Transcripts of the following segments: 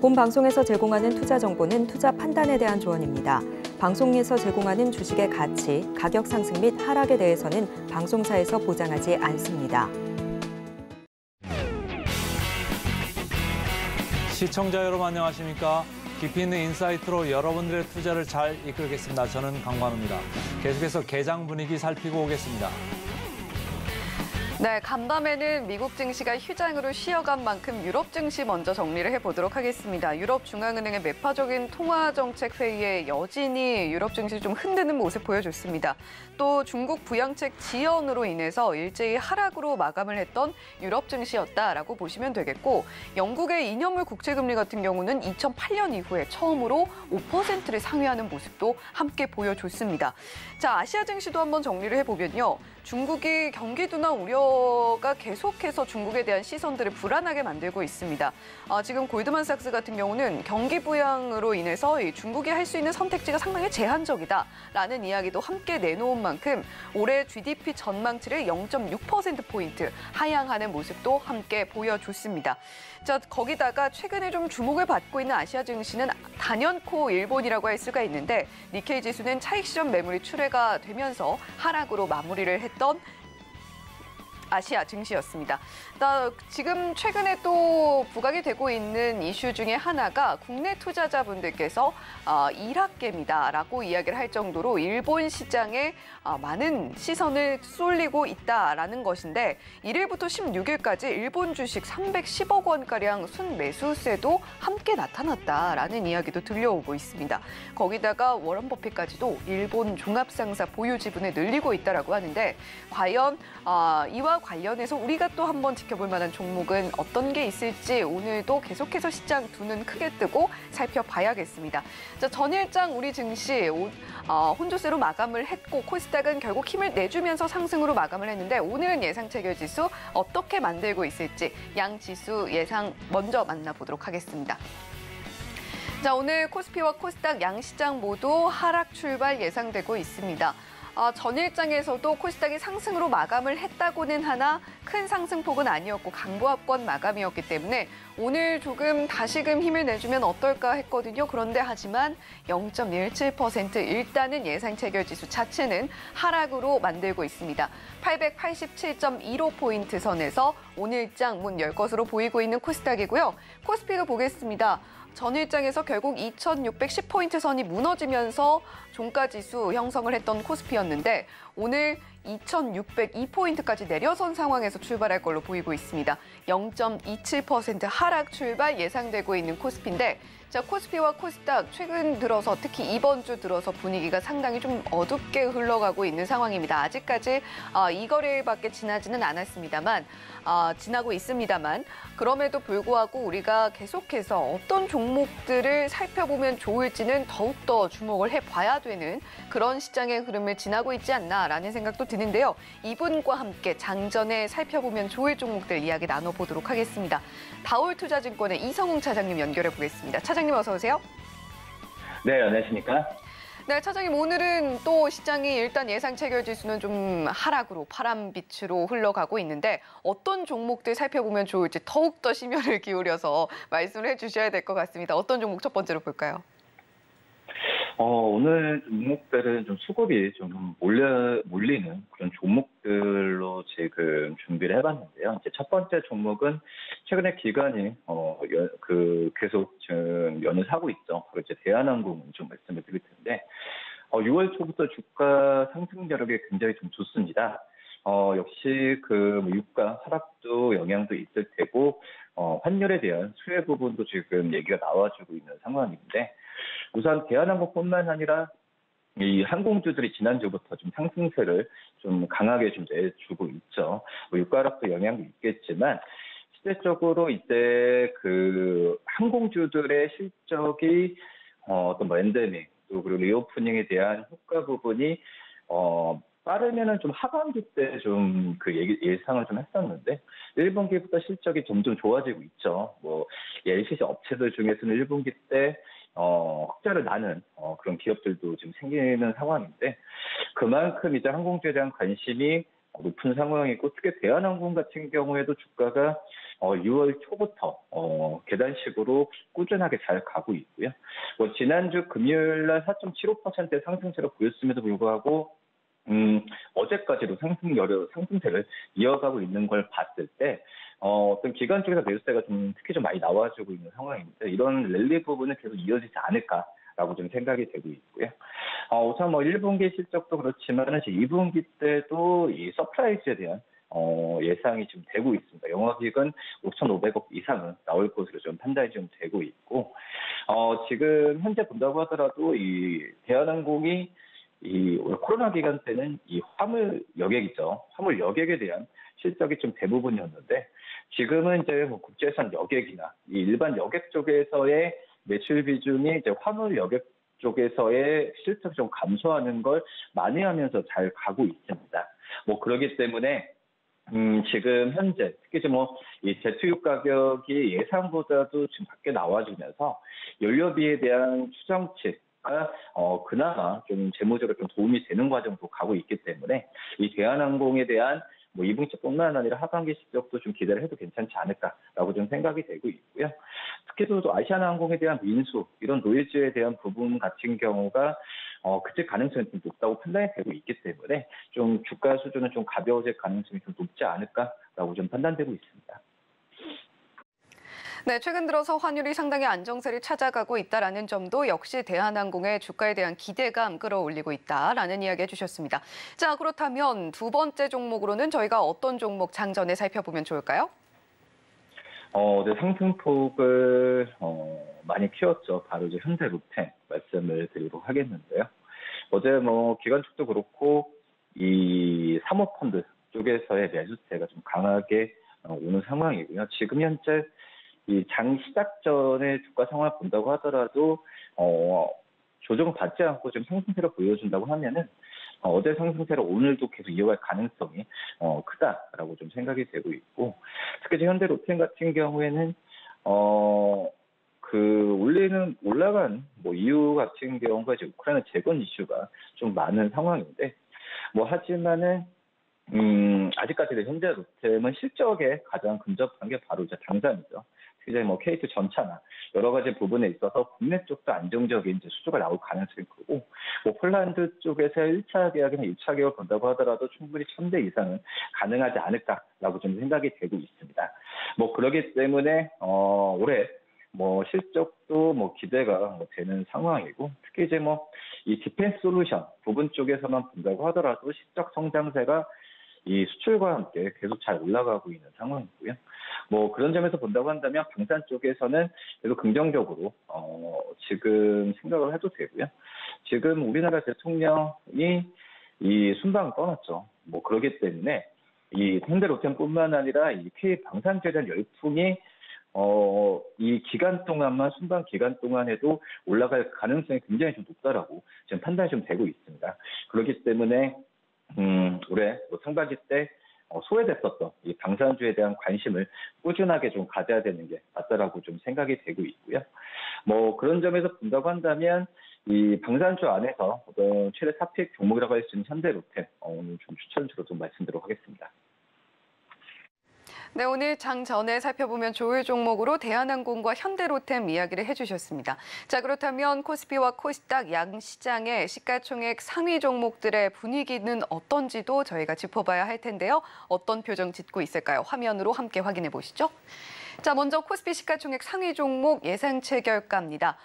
본 방송에서 제공하는 투자 정보는 투자 판단에 대한 조언입니다. 방송에서 제공하는 주식의 가치, 가격 상승 및 하락에 대해서는 방송사에서 보장하지 않습니다. 시청자 여러분 안녕하십니까? 깊이 있는 인사이트로 여러분들의 투자를 잘 이끌겠습니다. 저는 강관우입니다. 계속해서 개장 분위기 살피고 오겠습니다. 네, 간밤에는 미국 증시가 휴장으로 쉬어간 만큼 유럽 증시 먼저 정리를 해보도록 하겠습니다. 유럽중앙은행의 매파적인 통화정책회의에 여전히 유럽 증시를 좀 흔드는 모습 보여줬습니다. 또 중국 부양책 지연으로 인해서 일제히 하락으로 마감을 했던 유럽 증시였다라고 보시면 되겠고, 영국의 2년물 국채금리 같은 경우는 2008년 이후에 처음으로 5%를 상회하는 모습도 함께 보여줬습니다. 자, 아시아 증시도 한번 정리를 해보면요. 중국이 경기 둔화 우려 가 계속해서 중국에 대한 시선들을 불안하게 만들고 있습니다. 지금 골드만삭스 같은 경우는 경기 부양으로 인해서 이 중국이 할 수 있는 선택지가 상당히 제한적이다라는 이야기도 함께 내놓은 만큼 올해 GDP 전망치를 0.6%포인트 하향하는 모습도 함께 보여줬습니다. 자, 거기다가 최근에 좀 주목을 받고 있는 아시아 증시는 단연코 일본이라고 할 수가 있는데, 니케이 지수는 차익 실현 매물이 출회가 되면서 하락으로 마무리를 했던 아시아 증시였습니다. 지금 최근에 또 부각이 되고 있는 이슈 중에 하나가 국내 투자자분들께서 일학계입니다라고 이야기를 할 정도로 일본 시장에 많은 시선을 쏠리고 있다라는 것인데, 1일부터 16일까지 일본 주식 310억 원가량 순매수세도 함께 나타났다라는 이야기도 들려오고 있습니다. 거기다가 워런 버핏까지도 일본 종합상사 보유 지분을 늘리고 있다라고 하는데, 과연 이와 관련해서 우리가 또 한번 지켜볼 만한 종목은 어떤 게 있을지 오늘도 계속해서 시장 두 눈 크게 뜨고 살펴봐야겠습니다. 자, 전일장 우리 증시 혼조세로 마감을 했고, 코스닥은 결국 힘을 내주면서 상승으로 마감을 했는데, 오늘은 예상 체결지수 어떻게 만들고 있을지 양 지수 예상 먼저 만나보도록 하겠습니다. 자, 오늘 코스피와 코스닥 양 시장 모두 하락 출발 예상되고 있습니다. 전일장에서도 코스닥이 상승으로 마감을 했다고는 하나 큰 상승폭은 아니었고 강보합권 마감이었기 때문에 오늘 조금 다시금 힘을 내주면 어떨까 했거든요. 그런데 하지만 0.17% 일단은 예상 체결지수 자체는 하락으로 만들고 있습니다. 887.15포인트 선에서 오늘장 문 열 것으로 보이고 있는 코스닥이고요. 코스피도 보겠습니다. 전일장에서 결국 2610포인트 선이 무너지면서 종가지수 형성을 했던 코스피였는데, 오늘 2602포인트까지 내려선 상황에서 출발할 걸로 보이고 있습니다. 0.27% 하락 출발 예상되고 있는 코스피인데, 자, 코스피와 코스닥 최근 들어서 특히 이번 주 들어서 분위기가 상당히 좀 어둡게 흘러가고 있는 상황입니다. 아직까지 이 거래일밖에 지나지는 않았습니다만, 지나고 있습니다만, 그럼에도 불구하고 우리가 계속해서 어떤 종목들을 살펴보면 좋을지는 더욱더 주목을 해봐야 되는 그런 시장의 흐름을 지나고 있지 않나라는 생각도 드는데요. 이분과 함께 장전에 살펴보면 좋을 종목들 이야기 나눠보도록 하겠습니다. 다올투자증권의 이성웅 차장님 연결해 보겠습니다. 차장님 어서 오세요. 네, 안녕하십니까? 네, 차장님 오늘은 또 시장이 일단 예상 체결 지수는 좀 하락으로 파란빛으로 흘러가고 있는데, 어떤 종목들 살펴보면 좋을지 더욱더 심혈을 기울여서 말씀을 해주셔야 될 것 같습니다. 어떤 종목 첫 번째로 볼까요? 오늘 종목들은 좀 수급이 좀 몰리는 그런 종목들로 지금 준비를 해봤는데요. 이제 첫 번째 종목은 최근에 기관이 계속 지금 연을 사고 있죠. 그리고 이제 대한항공 좀 말씀을 드릴 텐데, 6월 초부터 주가 상승 여력이 굉장히 좀 좋습니다. 역시 그 유가 하락도 영향도 있을 테고, 환율에 대한 수혜 부분도 지금 얘기가 나와주고 있는 상황인데, 우선 대한항공뿐만 아니라 이 항공주들이 지난주부터 좀 상승세를 좀 강하게 좀 내주고 있죠. 유가 하락도 영향도 있겠지만, 실질적으로 이제 그 항공주들의 실적이 어떤 엔데믹 또 그리고 리오프닝에 대한 효과 부분이 빠르면은 좀 하반기 때 좀 그 예상을 좀 했었는데, 1분기부터 실적이 점점 좋아지고 있죠. LCC 업체들 중에서는 1분기 때 흑자를 나는 그런 기업들도 지금 생기는 상황인데, 그만큼 이제 항공주에 대한 관심이 높은 상황이고, 특히 대한항공 같은 경우에도 주가가 6월 초부터 계단식으로 꾸준하게 잘 가고 있고요. 지난주 금요일 날 4.75%의 상승세를 보였음에도 불구하고 어제까지도 상승세를 이어가고 있는 걸 봤을 때 어떤 기관 쪽에서 매수세가 특히 좀 많이 나와주고 있는 상황인데, 이런 랠리 부분은 계속 이어지지 않을까라고 좀 생각이 되고 있고요. 우선 1분기 실적도 그렇지만 2분기 때도 이 서프라이즈에 대한 예상이 지금 되고 있습니다. 영업이익은 5,500억 이상은 나올 것으로 좀 판단이 좀 되고 있고, 지금 현재 본다고 하더라도 이 대한항공이 이 코로나 기간 때는 이 화물 여객이죠. 화물 여객에 대한 실적이 좀 대부분이었는데, 지금은 이제 국제선 여객이나 이 일반 여객 쪽에서의 매출 비중이 이제 화물 여객 쪽에서의 실적이 좀 감소하는 걸 만회하면서 잘 가고 있습니다. 그러기 때문에 지금 현재 특히 이 제트유 가격이 예상보다도 지금 밖에 나와주면서 연료비에 대한 추정치 그나마 좀 재무적으로 좀 도움이 되는 과정도 가고 있기 때문에 이 대한항공에 대한 2분기뿐만 아니라 하반기 실적도 좀 기대를 해도 괜찮지 않을까라고 좀 생각이 되고 있고요. 특히 또 아시아나항공에 대한 민수 이런 노이즈에 대한 부분 같은 경우가 그때 가능성이 좀 높다고 판단이 되고 있기 때문에 좀 주가 수준은 좀 가벼워질 가능성이 좀 높지 않을까라고 좀 판단되고 있습니다. 네, 최근 들어서 환율이 상당히 안정세를 찾아가고 있다라는 점도 역시 대한항공의 주가에 대한 기대감 끌어올리고 있다라는 이야기 해주셨습니다. 자, 그렇다면 두 번째 종목으로는 저희가 어떤 종목 장전에 살펴보면 좋을까요? 네, 상승폭을 많이 키웠죠. 바로 이제 현대로템 말씀을 드리도록 하겠는데요. 어제 기관 쪽도 그렇고 이 사모펀드 쪽에서의 매수세가 좀 강하게 오는 상황이고요. 지금 현재 이 장 시작 전에 주가 상황을 본다고 하더라도 조정받지 않고 좀 상승세를 보여준다고 하면은 어제 상승세를 오늘도 계속 이어갈 가능성이 크다라고 좀 생각이 되고 있고, 특히 현대로템 같은 경우에는 그 원래는 올라간 이유 같은 경우가 이제 우크라이나 재건 이슈가 좀 많은 상황인데, 하지만은 아직까지도 현대로템은 실적에 가장 근접한 게 바로 이제 당산이죠. 이제 K2 전차나 여러 가지 부분에 있어서 국내 쪽도 안정적인 이제 수주가 나올 가능성이 크고, 폴란드 쪽에서 1차 계약이나 2차 계약을 본다고 하더라도 충분히 1,000대 이상은 가능하지 않을까라고 좀 생각이 되고 있습니다. 그러기 때문에 올해 실적도 기대가 되는 상황이고, 특히 이제 이 디펜스 솔루션 부분 쪽에서만 본다고 하더라도 실적 성장세가 이 수출과 함께 계속 잘 올라가고 있는 상황이고요. 그런 점에서 본다고 한다면 방산 쪽에서는 계속 긍정적으로 지금 생각을 해도 되고요. 지금 우리나라 대통령이 이 순방 떠났죠. 그렇기 때문에 이 현대로템뿐만 아니라 이 K 방산주에 대한 열풍이 이 기간 동안만 순방 기간 동안에도 올라갈 가능성이 굉장히 좀 높다라고 지금 판단이 좀 되고 있습니다. 그렇기 때문에 올해 상반기 때 소외됐었던 이 방산주에 대한 관심을 꾸준하게 좀 가져야 되는 게 맞다라고 좀 생각이 되고 있고요. 그런 점에서 본다고 한다면 이 방산주 안에서 어떤 최대 4픽 종목이라고 할 수 있는 현대로템 오늘 좀 추천주로 좀 말씀드리도록 하겠습니다. 네, 오늘 장 전에 살펴보면 좋을 종목으로 대한항공과 현대로템 이야기를 해주셨습니다. 자, 그렇다면 코스피와 코스닥 양시장의 시가총액 상위 종목들의 분위기는 어떤지도 저희가 짚어봐야 할 텐데요. 어떤 표정 짓고 있을까요? 화면으로 함께 확인해 보시죠. 자, 먼저 코스피 시가총액 상위 종목 예상 체결가입니다.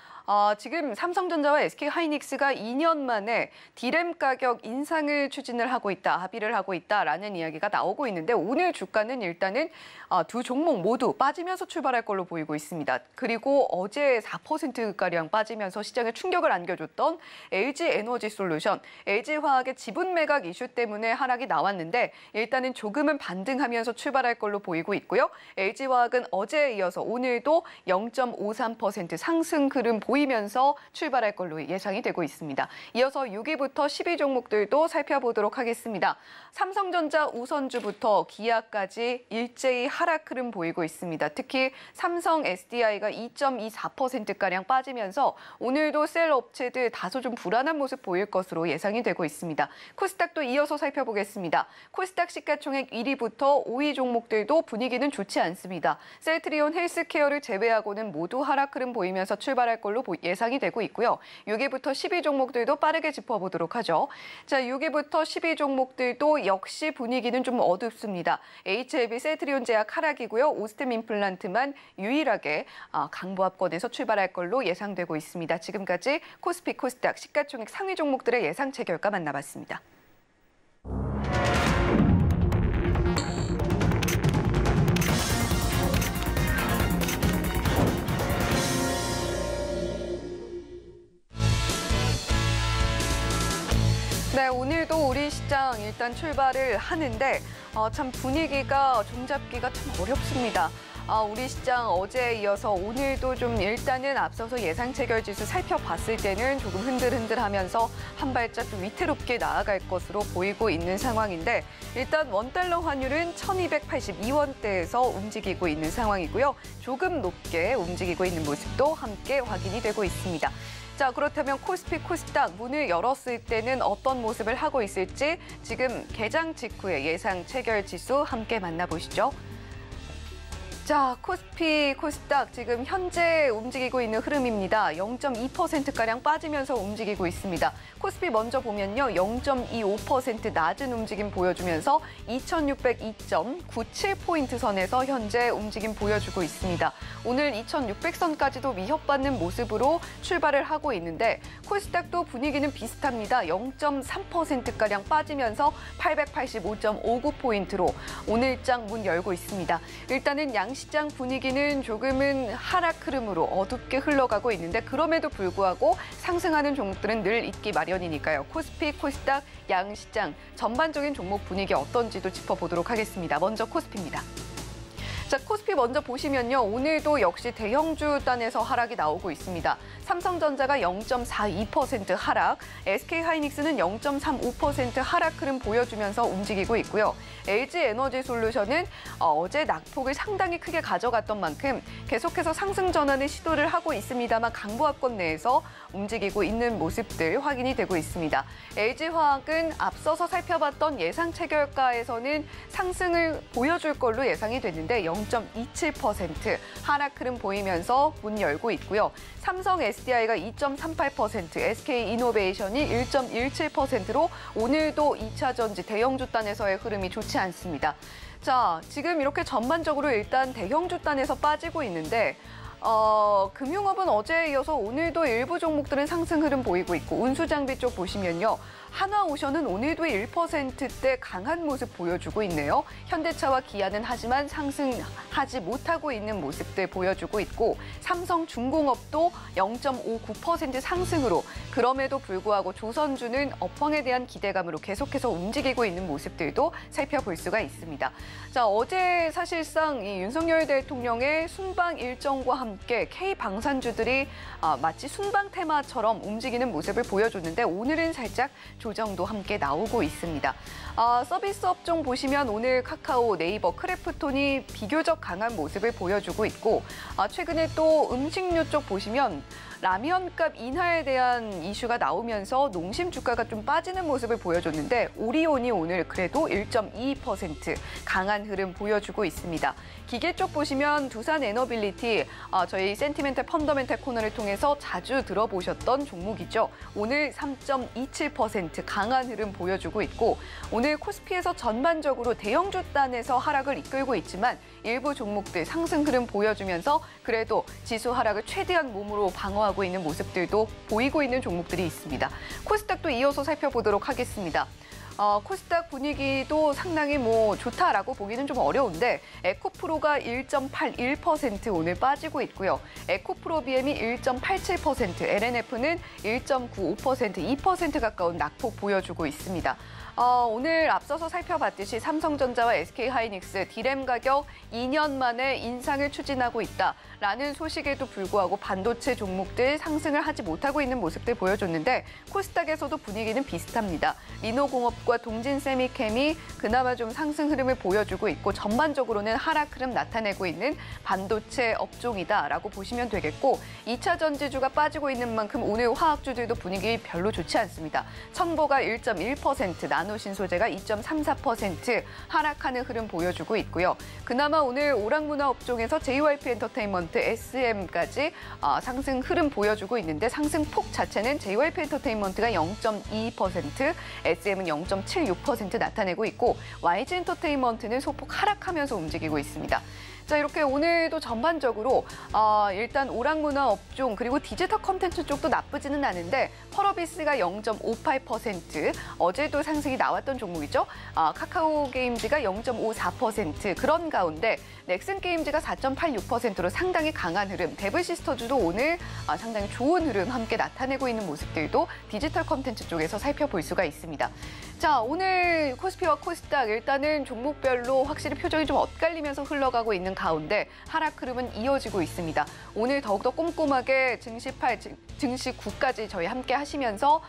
지금 삼성전자와 SK하이닉스가 2년 만에 디램 가격 인상을 추진을 하고 있다, 합의를 하고 있다라는 이야기가 나오고 있는데, 오늘 주가는 일단은 두 종목 모두 빠지면서 출발할 걸로 보이고 있습니다. 그리고 어제 4%가량 빠지면서 시장에 충격을 안겨줬던 LG에너지솔루션, LG화학의 지분 매각 이슈 때문에 하락이 나왔는데, 일단은 조금은 반등하면서 출발할 걸로 보이고 있고요. LG화학은 어제에 이어서 오늘도 0.53% 상승 흐름 보입니다. 보이면서 출발할 걸로 예상이 되고 있습니다. 이어서 6위부터 10위 종목들도 살펴보도록 하겠습니다. 삼성전자 우선주부터 기아까지 일제히 하락 흐름 보이고 있습니다. 특히 삼성 SDI가 2.24%가량 빠지면서 오늘도 셀 업체들 다소 좀 불안한 모습 보일 것으로 예상이 되고 있습니다. 코스닥도 이어서 살펴보겠습니다. 코스닥 시가총액 1위부터 5위 종목들도 분위기는 좋지 않습니다. 셀트리온 헬스케어를 제외하고는 모두 하락 흐름 보이면서 출발할 걸로 예상이 되고 있고요. 6위부터 10위 종목들도 빠르게 짚어보도록 하죠. 자, 6위부터 10위 종목들도 역시 분위기는 좀 어둡습니다. HLB, 셀트리온 제약 하락이고요. 오스템 임플란트만 유일하게 강보합권에서 출발할 걸로 예상되고 있습니다. 지금까지 코스피, 코스닥, 시가총액 상위 종목들의 예상치 결과 만나봤습니다. 네, 오늘도 우리 시장 일단 출발을 하는데 참 분위기가 종잡기가 참 어렵습니다. 우리 시장 어제에 이어서 오늘도 좀 일단은 앞서서 예상체결지수 살펴봤을 때는 조금 흔들흔들하면서 한 발짝 좀 위태롭게 나아갈 것으로 보이고 있는 상황인데 일단 원달러 환율은 1,282원대에서 움직이고 있는 상황이고요. 조금 높게 움직이고 있는 모습도 함께 확인이 되고 있습니다. 자, 그렇다면 코스피, 코스닥 문을 열었을 때는 어떤 모습을 하고 있을지 지금 개장 직후의 예상체결지수 함께 만나보시죠. 자, 코스피, 코스닥 지금 현재 움직이고 있는 흐름입니다. 0.2%가량 빠지면서 움직이고 있습니다. 코스피 먼저 보면요. 0.25% 낮은 움직임 보여주면서 2602.97포인트 선에서 현재 움직임 보여주고 있습니다. 오늘 2600선까지도 위협받는 모습으로 출발을 하고 있는데 코스닥도 분위기는 비슷합니다. 0.3%가량 빠지면서 885.59포인트로 오늘장 문 열고 있습니다. 일단은 시장 분위기는 조금은 하락 흐름으로 어둡게 흘러가고 있는데 그럼에도 불구하고 상승하는 종목들은 늘 있기 마련이니까요. 코스피, 코스닥, 양시장 전반적인 종목 분위기 어떤지도 짚어보도록 하겠습니다. 먼저 코스피입니다. 자, 코스피 먼저 보시면요. 오늘도 역시 대형주 단에서 하락이 나오고 있습니다. 삼성전자가 0.42% 하락, SK하이닉스는 0.35% 하락 흐름 보여주면서 움직이고 있고요. LG에너지솔루션은 어제 낙폭을 상당히 크게 가져갔던 만큼 계속해서 상승 전환의 시도를 하고 있습니다만 강보합권 내에서 움직이고 있는 모습들 확인이 되고 있습니다. LG화학은 앞서서 살펴봤던 예상 체결가에서는 상승을 보여줄 걸로 예상이 됐는데 0.27% 하락 흐름 보이면서 문 열고 있고요. 삼성 SDI가 2.38%, SK이노베이션이 1.17%로 오늘도 2차전지 대형주 단에서의 흐름이 좋지 않습니다. 자, 지금 이렇게 전반적으로 일단 대형주 단에서 빠지고 있는데 금융업은 어제에 이어서 오늘도 일부 종목들은 상승 흐름 보이고 있고 운수장비 쪽 보시면요. 한화오션은 오늘도 1%대 강한 모습 보여주고 있네요. 현대차와 기아는 하지만 상승하지 못하고 있는 모습들 보여주고 있고 삼성중공업도 0.59% 상승으로 그럼에도 불구하고 조선주는 업황에 대한 기대감으로 계속해서 움직이고 있는 모습들도 살펴볼 수가 있습니다. 자, 어제 사실상 이 윤석열 대통령의 순방 일정과 함께 K방산주들이 마치 순방 테마처럼 움직이는 모습을 보여줬는데 오늘은 살짝 조정도 함께 나오고 있습니다. 서비스 업종 보시면 오늘 카카오, 네이버, 크래프톤이 비교적 강한 모습을 보여주고 있고 최근에 또 음식료 쪽 보시면 라면값 인하에 대한 이슈가 나오면서 농심 주가가 좀 빠지는 모습을 보여줬는데 오리온이 오늘 그래도 1.22% 강한 흐름 보여주고 있습니다. 기계 쪽 보시면 두산에너빌리티, 저희 센티멘탈 펀더멘탈 코너를 통해서 자주 들어보셨던 종목이죠. 오늘 3.27% 강한 흐름 보여주고 있고 오늘 코스피에서 전반적으로 대형주 단에서 하락을 이끌고 있지만 일부 종목들 상승 흐름 보여주면서 그래도 지수 하락을 최대한 몸으로 방어하고 있는 모습들도 보이고 있는 종목들이 있습니다. 코스닥도 이어서 살펴보도록 하겠습니다. 코스닥 분위기도 상당히 뭐 좋다라고 보기는 좀 어려운데 에코프로가 1.81% 오늘 빠지고 있고요. 에코프로비엠이 1.87%, LNF는 1.95%, 2% 가까운 낙폭 보여주고 있습니다. 오늘 앞서서 살펴봤듯이 삼성전자와 SK하이닉스 디램 가격 2년 만에 인상을 추진하고 있다라는 소식에도 불구하고 반도체 종목들 상승을 하지 못하고 있는 모습들 보여줬는데 코스닥에서도 분위기는 비슷합니다. 리노공업과 동진세미캠이 그나마 좀 상승 흐름을 보여주고 있고 전반적으로는 하락 흐름 나타내고 있는 반도체 업종이다라고 보시면 되겠고 2차 전지주가 빠지고 있는 만큼 오늘 화학주들도 분위기 별로 좋지 않습니다. 첨보가 1.1%, 나노신소재가 2.34% 하락하는 흐름 보여주고 있고요. 그나마 오늘 오락문화 업종에서 JYP엔터테인먼트, SM까지 상승 흐름 보여주고 있는데 상승폭 자체는 JYP엔터테인먼트가 0.2%, SM은 0.76% 나타내고 있고 YG엔터테인먼트는 소폭 하락하면서 움직이고 있습니다. 자, 이렇게 오늘도 전반적으로 일단 오락문화 업종 그리고 디지털 콘텐츠 쪽도 나쁘지는 않은데 펄어비스가 0.58%, 어제도 상승이 나왔던 종목이죠. 카카오 게임즈가 0.54%, 그런 가운데 넥슨 게임즈가 4.86%로 상당히 강한 흐름, 데브시스터즈도 오늘 상당히 좋은 흐름 함께 나타내고 있는 모습들도 디지털 콘텐츠 쪽에서 살펴볼 수가 있습니다. 자, 오늘 코스피와 코스닥 일단은 종목별로 확실히 표정이 좀 엇갈리면서 흘러가고 있는 가운데 하락 흐름은 이어지고 있습니다. 오늘 더욱더 꼼꼼하게 증시 8, 증시 9까지 저희 함께 하시면서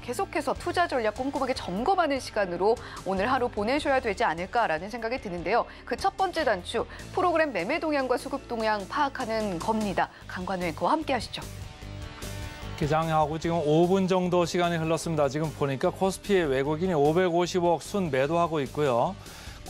계속해서 투자 전략 꼼꼼하게 점검하는 시간으로 오늘 하루 보내셔야 되지 않을까라는 생각이 드는데요. 그 첫 번째 단추, 프로그램 매매 동향과 수급 동향 파악하는 겁니다. 강관우 앵커와 함께 하시죠. 기장하고 지금 5분 정도 시간이 흘렀습니다. 지금 보니까 코스피의 외국인이 550억 순매도하고 있고요.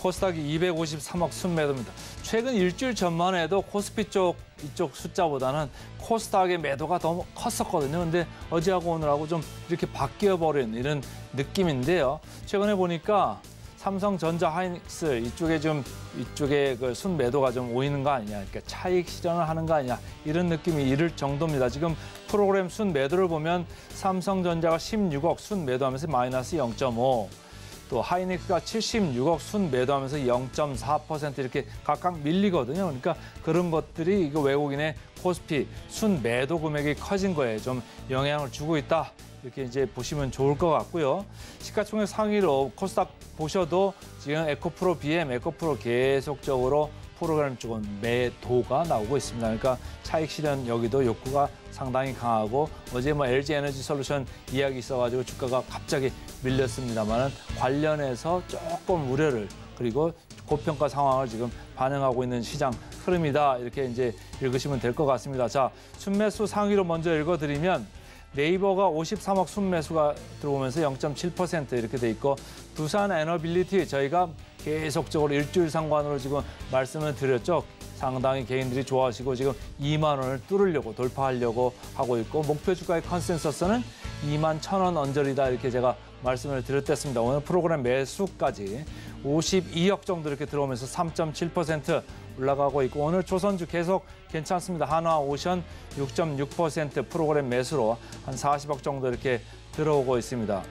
코스닥이 253억 순매도입니다. 최근 일주일 전만 해도 코스피 쪽 이쪽 숫자보다는 코스닥의 매도가 더 컸었거든요. 근데 어제하고 오늘하고 좀 이렇게 바뀌어버린 이런 느낌인데요. 최근에 보니까 삼성전자, 하이닉스 이쪽에 좀 이쪽에 그 순매도가 좀 오이는 거 아니냐, 그러니까 차익 실현을 하는 거 아니냐 이런 느낌이 이를 정도입니다. 지금 프로그램 순매도를 보면 삼성전자가 16억 순매도하면서 마이너스 0.5. 또 하이닉스가 76억 순매도하면서 0.4% 이렇게 각각 밀리거든요. 그러니까 그런 것들이 이거 외국인의 코스피 순매도 금액이 커진 거에 좀 영향을 주고 있다. 이렇게 이제 보시면 좋을 것 같고요. 시가총액 상위로 코스닥 보셔도 지금 에코프로비엠, 에코프로 계속적으로 프로그램 쪽은 매도가 나오고 있습니다. 그러니까 차익 실현 여기도 욕구가 상당히 강하고 어제 뭐 LG에너지솔루션 이야기 있어가지고 주가가 갑자기 밀렸습니다만은 관련해서 조금 우려를 그리고 고평가 상황을 지금 반영하고 있는 시장 흐름이다 이렇게 이제 읽으시면 될 것 같습니다. 자, 순매수 상위로 먼저 읽어드리면 네이버가 53억 순매수가 들어오면서 0.7% 이렇게 돼 있고 두산에너빌리티 저희가 계속적으로 일주일 상관으로 지금 말씀을 드렸죠. 상당히 개인들이 좋아하시고 지금 2만 원을 뚫으려고 돌파하려고 하고 있고 목표 주가의 컨센서스는 2만 1,000원 언저리다 이렇게 제가 말씀을 드렸습니다. 오늘 프로그램 매수까지 52억 정도 이렇게 들어오면서 3.7% 올라가고 있고 오늘 조선주 계속 괜찮습니다. 한화오션 6.6% 프로그램 매수로 한 40억 정도 이렇게 들어오고 있습니다.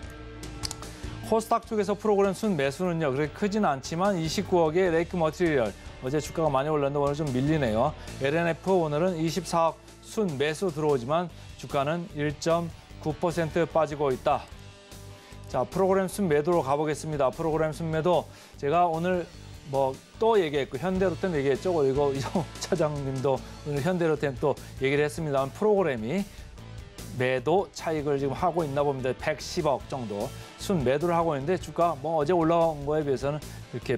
코스닥 쪽에서 프로그램 순 매수는요, 그렇게 크진 않지만 29억의 레이크머티리얼 어제 주가가 많이 올랐는데 오늘 좀 밀리네요. LNF 오늘은 24억 순 매수 들어오지만 주가는 1.9% 빠지고 있다. 자, 프로그램 순매도로 가보겠습니다. 프로그램 순매도 제가 오늘 뭐 또 얘기했고 현대로템 얘기했죠. 그리고 이성웅 차장님도 오늘 현대로템 또 얘기를 했습니다. 프로그램이 매도 차익을 지금 하고 있나 봅니다. 110억 정도 순매도를 하고 있는데 주가 뭐 어제 올라온 거에 비해서는 이렇게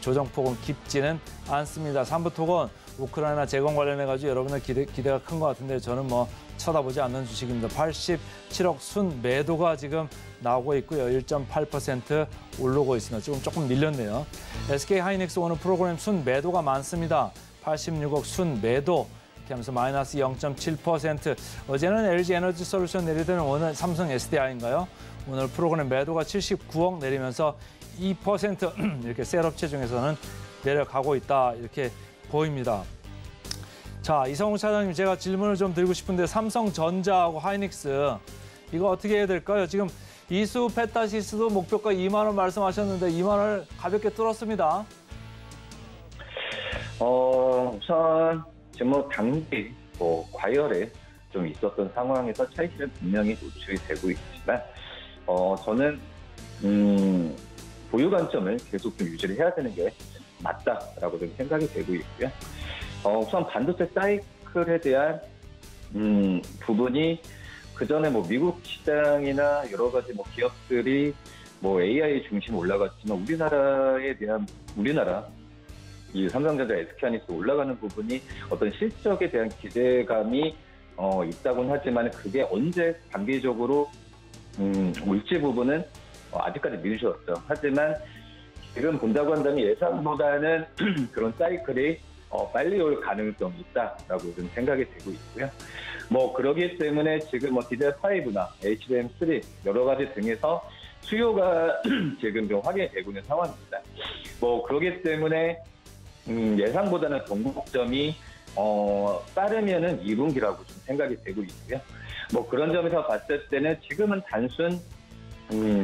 조정폭은 깊지는 않습니다. 삼부토건 우크라이나 재건 관련해가지고 여러분의 기대가 큰 것 같은데 저는 뭐 쳐다보지 않는 주식입니다. 87억 순매도가 지금 나오고 있고요. 1.8% 오르고 있습니다. 지금 조금 밀렸네요. SK하이닉스 오늘 프로그램 순매도가 많습니다. 86억 순매도 이렇게 하면서 마이너스 0.7%. 어제는 LG에너지솔루션 내리더니 오늘 삼성 SDI인가요? 오늘 프로그램 매도가 79억 내리면서 2% 이렇게 셀업체 중에서는 내려가고 있다 이렇게 보입니다. 자, 이성웅 차장님 제가 질문을 좀 드리고 싶은데 삼성전자하고 하이닉스 이거 어떻게 해야 될까요? 지금 이수 페타시스도 목표가 2만원 말씀하셨는데 2만원을 가볍게 뚫었습니다. 우선 지금 뭐 당기, 과열에 좀 있었던 상황에서 차익실은 분명히 노출이 되고 있지만 저는 보유 관점을 계속 좀 유지를 해야 되는 게 맞다라고 좀 생각이 되고 있고요. 우선 반도체 사이클에 대한 부분이 그전에 뭐 미국 시장이나 여러 가지 뭐 기업들이 뭐 AI 중심 올라갔지만 우리나라에 대한 이 삼성전자 SK하이닉스 올라가는 부분이 어떤 실적에 대한 기대감이 있다곤 하지만 그게 언제 단기적으로 올지 부분은 아직까지 미지수였죠. 하지만 지금 본다고 한다면 예상보다는 그런 사이클이 빨리 올 가능성이 있다라고 좀 생각이 되고 있고요. 뭐 그러기 때문에 지금 뭐 디젤5나 HBM3 여러 가지 등에서 수요가 지금 좀 확인이 되고 있는 상황입니다. 뭐 그러기 때문에 예상보다는 변곡점이 빠르면은 2분기라고 좀 생각이 되고 있고요. 뭐 그런 점에서 봤을 때는 지금은 단순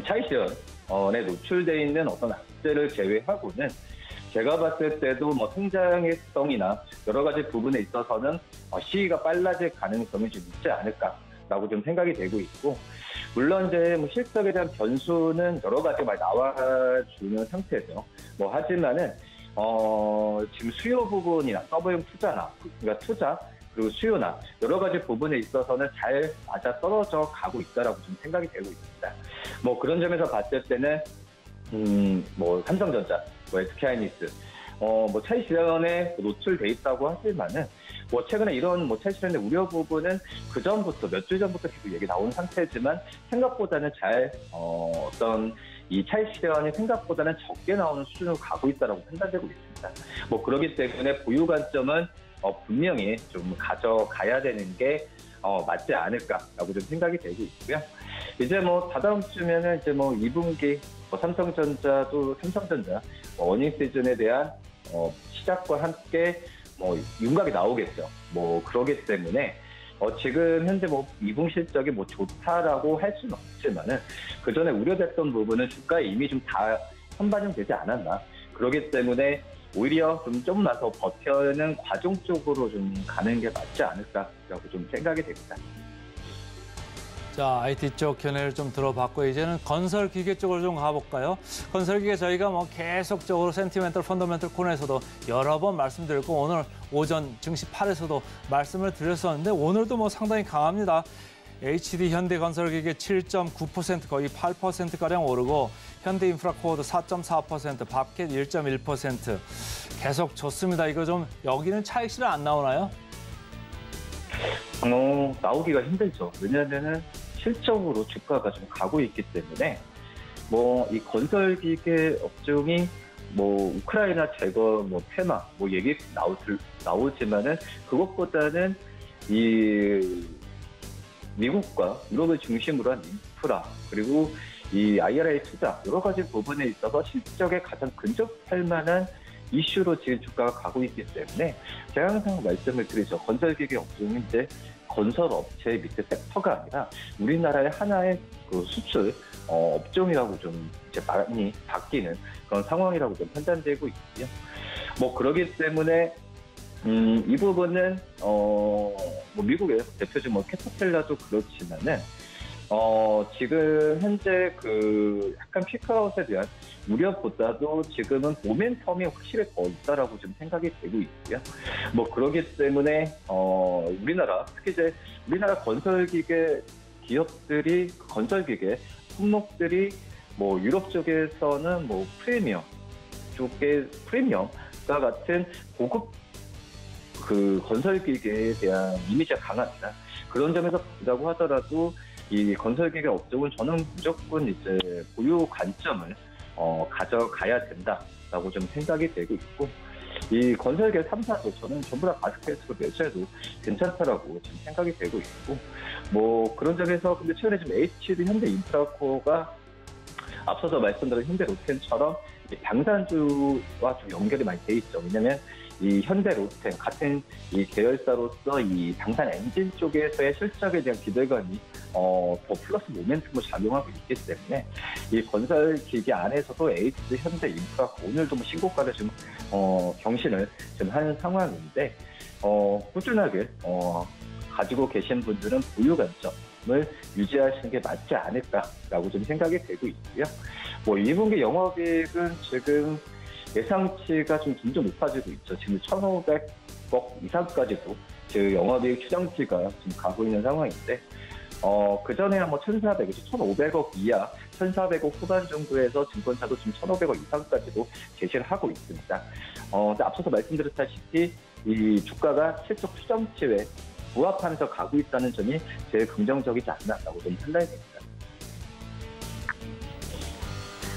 차익실현에 노출되어 있는 어떤 악재를 제외하고는 제가 봤을 때도 뭐 성장성이나 여러 가지 부분에 있어서는 시기가 빨라질 가능성이 좀 있지 않을까라고 좀 생각이 되고 있고, 물론 이제 뭐 실적에 대한 변수는 여러 가지 많이 나와주는 상태죠. 뭐 하지만은 지금 수요 부분이나 서버용 투자나, 그러니까 투자, 그리고 수요나 여러 가지 부분에 있어서는 잘 맞아 떨어져 가고 있다라고 좀 생각이 되고 있습니다. 뭐 그런 점에서 봤을 때는, 뭐 삼성전자, 뭐 SK하이닉스, 뭐 차익실현에 노출돼 있다고 하지만은, 뭐 최근에 이런 뭐 차익실현의 우려 부분은 그 전부터, 몇 주 전부터 계속 얘기 나온 상태지만 생각보다는 잘, 어떤 이 차익실현이 생각보다는 적게 나오는 수준으로 가고 있다라고 판단되고 있습니다. 뭐 그러기 때문에 보유 관점은 분명히 좀 가져가야 되는 게 맞지 않을까라고 좀 생각이 되고 있고요. 이제 뭐 다다음 주면은 이제 뭐 2분기 뭐 삼성전자 어닝 시즌에 대한 시작과 함께 뭐 윤곽이 나오겠죠. 뭐 그러기 때문에 지금 현재 뭐 2분기 실적이 뭐 좋다라고 할 수는 없지만은 그 전에 우려됐던 부분은 주가에 이미 좀 다 선반영 되지 않았나. 그러기 때문에 오히려 좀 나서 버텨는 과정 쪽으로 좀 가는 게 맞지 않을까라고 좀 생각이 됩니다. 자, IT 쪽 견해를 좀 들어봤고 이제는 건설 기계 쪽으로 좀 가볼까요? 건설 기계 저희가 뭐 계속적으로 센티멘털, 펀더멘털 코너에서도 여러 번 말씀드렸고 오늘 오전 증시 8에서도 말씀을 드렸었는데 오늘도 뭐 상당히 강합니다. HD 현대건설기계 7.9% 거의 8%가량 오르고 현대인프라코어도 4.4%, 바켓 1.1% 계속 좋습니다. 이거 좀 여기는 차익실현 안 나오나요? 나오기가 힘들죠. 왜냐하면은 실적으로 주가가 좀 가고 있기 때문에 뭐 이 건설기계 업종이 뭐 우크라이나 제거 뭐 테마 뭐 얘기 나오지만은 그것보다는 이 미국과 유럽을 중심으로 한 인프라 그리고 이 IRA 투자 여러 가지 부분에 있어서 실적에 가장 근접할 만한 이슈로 지금 주가가 가고 있기 때문에 제가 항상 말씀을 드리죠. 건설기계 업종은 이제 건설업체 밑에 섹터가 아니라 우리나라의 하나의 그 수출 업종이라고 좀 이제 많이 바뀌는 그런 상황이라고 좀 판단되고 있고요. 뭐 그러기 때문에 이 부분은 뭐 미국의 대표적인 뭐 캐터필라도 그렇지만은 지금 현재 그 약간 피크아웃에 대한 우려보다도 지금은 모멘텀이 확실히 더 있다라고 좀 생각이 되고 있고요. 뭐 그러기 때문에 우리나라 특히 이제 우리나라 건설기계 기업들이 건설기계 품목들이 뭐 유럽 쪽에서는 뭐 프리미엄 쪽에 프리미엄과 같은 고급 그 건설기계에 대한 이미지가 강합니다. 그런 점에서 본다고 하더라도 이 건설기계 업종은 저는 무조건 이제 보유 관점을 가져가야 된다라고 좀 생각이 되고 있고 이 건설계 3사도 저는 전부 다 바스켓으로 매수해도 괜찮다라고 지금 생각이 되고 있고 뭐 그런 점에서 근데 최근에 지금 HD 현대인프라코어가 앞서서 말씀드린 현대로템처럼 방산주와 좀 연결이 많이 돼 있죠. 왜냐하면 이 현대로템 같은 이 계열사로서 이 방산 엔진 쪽에서의 실적에 대한 기대감이 더 플러스 모멘텀으로 작용하고 있기 때문에 이 건설 기계 안에서도 에이스 현대 인프라 오늘도 뭐 신고가를 지금 경신을 지금 하는 상황인데 꾸준하게 가지고 계신 분들은 보유 관점을 유지하시는 게 맞지 않을까라고 좀 생각이 되고 있고요. 뭐 2분기 영업이익은 지금 예상치가 좀 점점 높아지고 있죠. 지금 1,500억 이상까지도 제 영업이익 추정치가 지금 가고 있는 상황인데 그전에야 뭐 1,400에서 1,500억 이하, 1,400억 후반 정도에서 증권사도 지금 1,500억 이상까지도 제시를 하고 있습니다. 근데 앞서서 말씀드렸다시피 이 주가가 실적 추정치에 부합하면서 가고 있다는 점이 제일 긍정적이지 않나라고 좀 판단이 됩니다.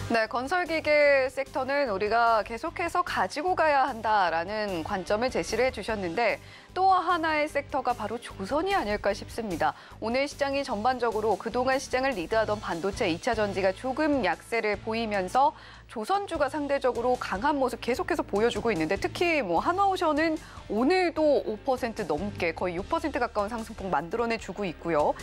네, 건설기계 섹터는 우리가 계속해서 가지고 가야 한다라는 관점을 제시를 해주셨는데 또 하나의 섹터가 바로 조선이 아닐까 싶습니다. 오늘 시장이 전반적으로 그동안 시장을 리드하던 반도체 2차 전지가 조금 약세를 보이면서 조선주가 상대적으로 강한 모습 계속해서 보여주고 있는데 특히 뭐 한화오션은 오늘도 5% 넘게 거의 6% 가까운 상승폭 만들어내주고 있고요.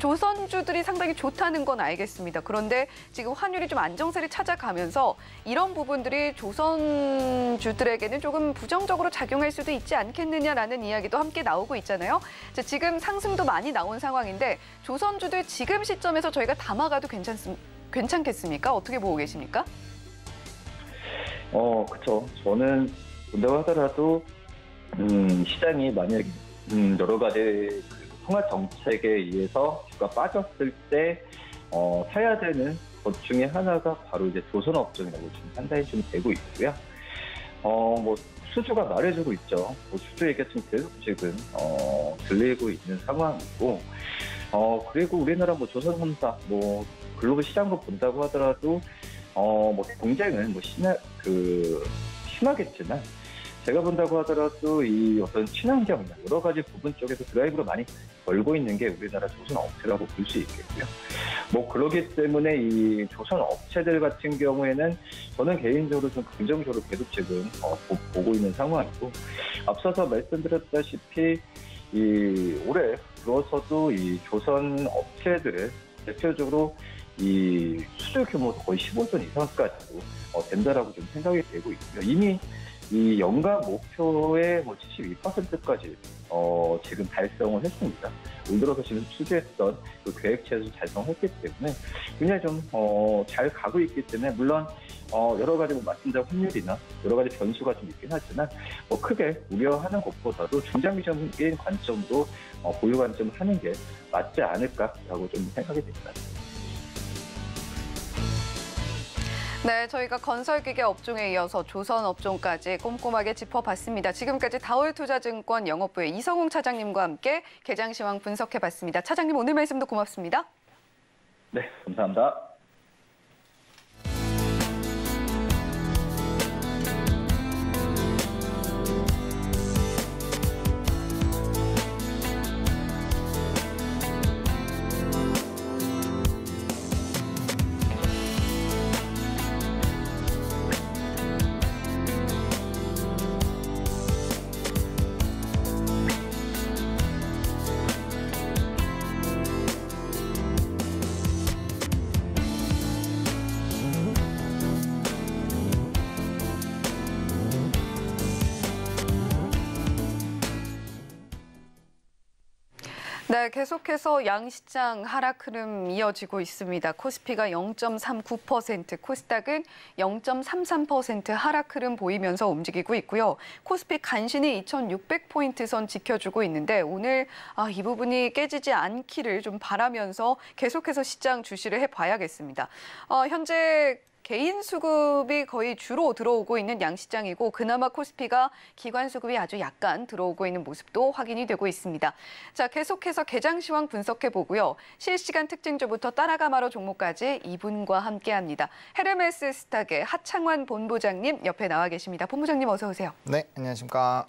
조선주들이 상당히 좋다는 건 알겠습니다. 그런데 지금 환율이 좀 안정세를 찾아가면서 이런 부분들이 조선주들에게는 조금 부정적으로 작용할 수도 있지 않겠느냐라는 이야기도 함께 나오고 있잖아요. 지금 상승도 많이 나온 상황인데 조선주들 지금 시점에서 저희가 담아가도 괜찮겠습니까? 어떻게 보고 계십니까? 그렇죠. 저는 본다고 하더라도 시장이 만약에 여러 가지 통화 정책에 의해서 주가 빠졌을 때 사야 되는 것 중에 하나가 바로 이제 조선업종이라고 지금 판단이 좀 되고 있고요. 뭐 수주가 말해주고 있죠. 뭐 수주 얘기가 지금 들리고 있는 상황이고, 그리고 우리나라 뭐 조선삼사 뭐 글로벌 시장으로 본다고 하더라도 뭐 경쟁은 뭐 심하겠지만 제가 본다고 하더라도 이 어떤 친환경이나 여러 가지 부분 쪽에서 드라이브로 많이 걸고 있는 게 우리나라 조선 업체라고 볼 수 있겠고요. 뭐 그러기 때문에 이 조선 업체들 같은 경우에는 저는 개인적으로 좀 긍정적으로 계속 지금 보고 있는 상황이고 앞서서 말씀드렸다시피 이 올해 들어서도 이 조선 업체들을 대표적으로 이 수주 규모도 거의 15조 이상까지도 된다라고 좀 생각이 되고 있고요. 이미 이 연간 목표의 뭐 72%까지 지금 달성을 했습니다. 올 들어서 지금 추진했던 그 계획치에서 달성했기 때문에 굉장히 좀 잘 가고 있기 때문에 물론 여러 가지 뭐 맞춤자 환율이나 여러 가지 변수가 좀 있긴 하지만 뭐 크게 우려하는 것보다도 중장기적인 관점도 보유 관점을 하는 게 맞지 않을까라고 좀 생각이 됩니다. 네, 저희가 건설기계 업종에 이어서 조선 업종까지 꼼꼼하게 짚어봤습니다. 지금까지 다올투자증권 영업부의 이성웅 차장님과 함께 개장 시황 분석해봤습니다. 차장님 오늘 말씀도 고맙습니다. 네, 감사합니다. 네, 계속해서 양시장 하락 흐름 이어지고 있습니다. 코스피가 0.39%, 코스닥은 0.33% 하락 흐름 보이면서 움직이고 있고요. 코스피 간신히 2,600포인트 선 지켜주고 있는데 오늘 이 부분이 깨지지 않기를 좀 바라면서 계속해서 시장 주시를 해봐야겠습니다. 현재 개인 수급이 거의 주로 들어오고 있는 양시장이고 그나마 코스피가 기관 수급이 아주 약간 들어오고 있는 모습도 확인이 되고 있습니다. 자, 계속해서 개장 시황 분석해보고요. 실시간 특징주부터 따라가마로 종목까지 이분과 함께합니다. 헤르메스 스탁의 하창완 본부장님 옆에 나와 계십니다. 본부장님 어서 오세요. 네, 안녕하십니까.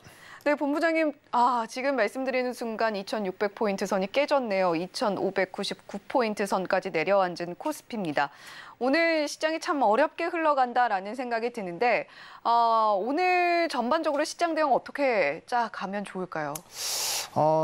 네, 본부장님, 지금 말씀드리는 순간 2600포인트 선이 깨졌네요. 2599포인트 선까지 내려앉은 코스피입니다. 오늘 시장이 참 어렵게 흘러간다라는 생각이 드는데 오늘 전반적으로 시장 대응 어떻게 짜가면 좋을까요?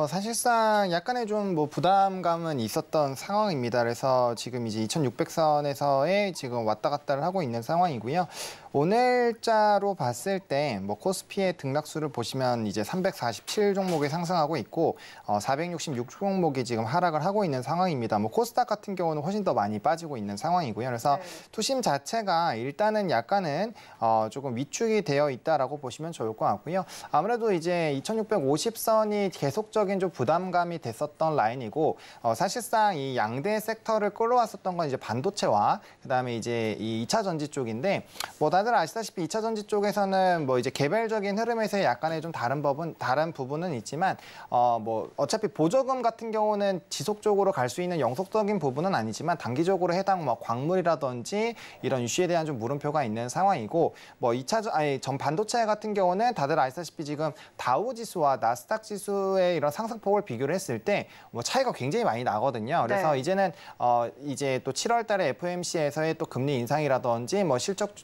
사실상 약간의 좀 부담감은 있었던 상황입니다. 그래서 지금 이제 2600선에서의 지금 왔다 갔다를 하고 있는 상황이고요. 오늘자로 봤을 때 코스피의 등락수를 보시면 이제 347 종목이 상승하고 있고 466 종목이 지금 하락을 하고 있는 상황입니다. 코스닥 같은 경우는 훨씬 더 많이 빠지고 있는 상황이고요. 그래서 투심 자체가 일단은 약간은 조금 위축이 되어 있다라고 보시면 좋을 것 같고요. 아무래도 이제 2650선이 계속적인 좀 부담감이 됐었던 라인이고 사실상 이 양대 섹터를 끌어왔었던 건 이제 반도체와 그다음에 이제 이 2차 전지 쪽인데 다들 아시다시피 2차 전지 쪽에서는 이제 개별적인 흐름에서 약간의 좀 다른 부분은 있지만 어차피 보조금 같은 경우는 지속적으로 갈 수 있는 영속적인 부분은 아니지만 단기적으로 해당 광물이라든지 이런 이슈에 대한 좀 물음표가 있는 상황이고 전 반도체 같은 경우는 다들 아시다시피 지금 다우 지수와 나스닥 지수의 이런 상승폭을 비교를 했을 때 차이가 굉장히 많이 나거든요. 그래서 네. 이제는 이제 또 7월 달에 FOMC에서의 또 금리 인상이라든지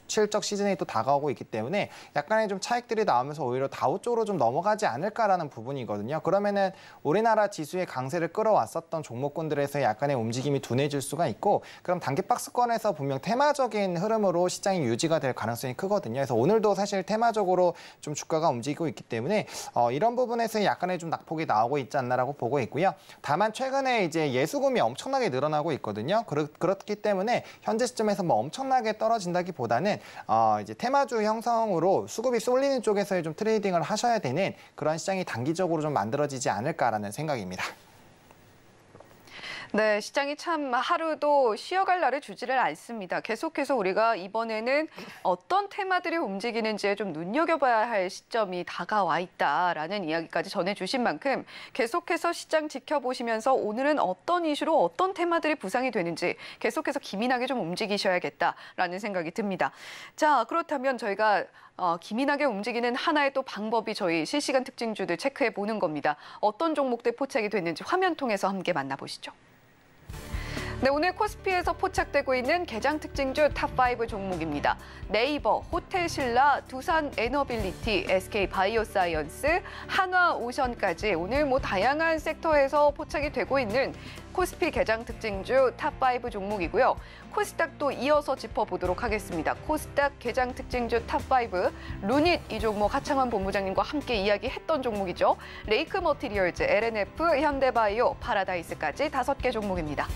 실적 시즌이 또 다가오고 있기 때문에 약간의 좀 차익들이 나오면서 오히려 다우 쪽으로 좀 넘어가지 않을까라는 부분이거든요. 그러면은 우리나라 지수의 강세를 끌어왔었던 종목군들에서 약간의 움직임이 둔해질 수가 있고 그럼 단기 박스권에서 분명 테마적인 흐름으로 시장이 유지가 될 가능성이 크거든요. 그래서 오늘도 사실 테마적으로 좀 주가가 움직이고 있기 때문에 이런 부분에서 약간의 좀 낙폭이 나오고 있지 않나라고 보고 있고요. 다만 최근에 이제 예수금이 엄청나게 늘어나고 있거든요. 그렇기 때문에 현재 시점에서 엄청나게 떨어진다기보다는 이제 테마주 형성으로 수급이 쏠리는 쪽에서의 좀 트레이딩을 하셔야 되는 그런 시장이 단기적으로 좀 만들어지지 않을까라는 생각입니다. 네, 시장이 참 하루도 쉬어갈 날을 주지를 않습니다. 계속해서 우리가 이번에는 어떤 테마들이 움직이는지에 좀 눈여겨봐야 할 시점이 다가와 있다라는 이야기까지 전해주신 만큼 계속해서 시장 지켜보시면서 오늘은 어떤 이슈로 어떤 테마들이 부상이 되는지 계속해서 기민하게 좀 움직이셔야겠다라는 생각이 듭니다. 자, 그렇다면 저희가 기민하게 움직이는 하나의 또 방법이 저희 실시간 특징주들 체크해보는 겁니다. 어떤 종목들 포착이 됐는지 화면 통해서 함께 만나보시죠. 네, 오늘 코스피에서 포착되고 있는 개장 특징주 탑5 종목입니다. 네이버, 호텔신라, 두산에너빌리티, SK바이오사이언스, 한화오션까지 오늘 다양한 섹터에서 포착이 되고 있는 코스피 개장 특징주 탑5 종목이고요. 코스닥도 이어서 짚어보도록 하겠습니다. 코스닥 개장 특징주 탑5, 루닛 이 종목 하창완 본부장님과 함께 이야기했던 종목이죠. 레이크머티리얼즈, LNF, 현대바이오, 파라다이스까지 5개 종목입니다.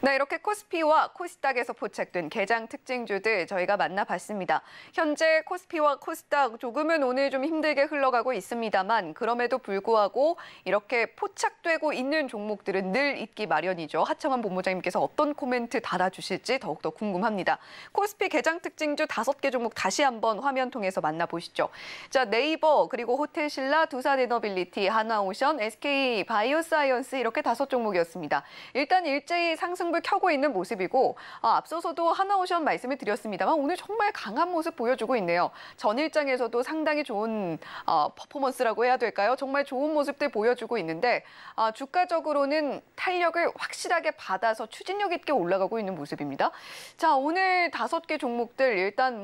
네, 이렇게 코스피와 코스닥에서 포착된 개장 특징주들 저희가 만나봤습니다. 현재 코스피와 코스닥 조금은 오늘 좀 힘들게 흘러가고 있습니다만 그럼에도 불구하고 이렇게 포착되고 있는 종목들은 늘 있기 마련이죠. 하창완 본부장님께서 어떤 코멘트 달아주실지 더욱더 궁금합니다. 코스피 개장 특징주 5개 종목 다시 한번 화면 통해서 만나보시죠. 자, 네이버, 그리고 호텔신라, 두산에너빌리티, 한화오션, SK바이오사이언스 이렇게 5 종목이었습니다. 일단 일제히 상승 불 켜고 있는 모습이고 앞서서도 한화오션 말씀을 드렸습니다만 오늘 정말 강한 모습 보여주고 있네요. 전일장에서도 상당히 좋은 퍼포먼스라고 해야 될까요? 정말 좋은 모습들 보여주고 있는데 주가적으로는 탄력을 확실하게 받아서 추진력 있게 올라가고 있는 모습입니다. 자, 오늘 5개 종목들 일단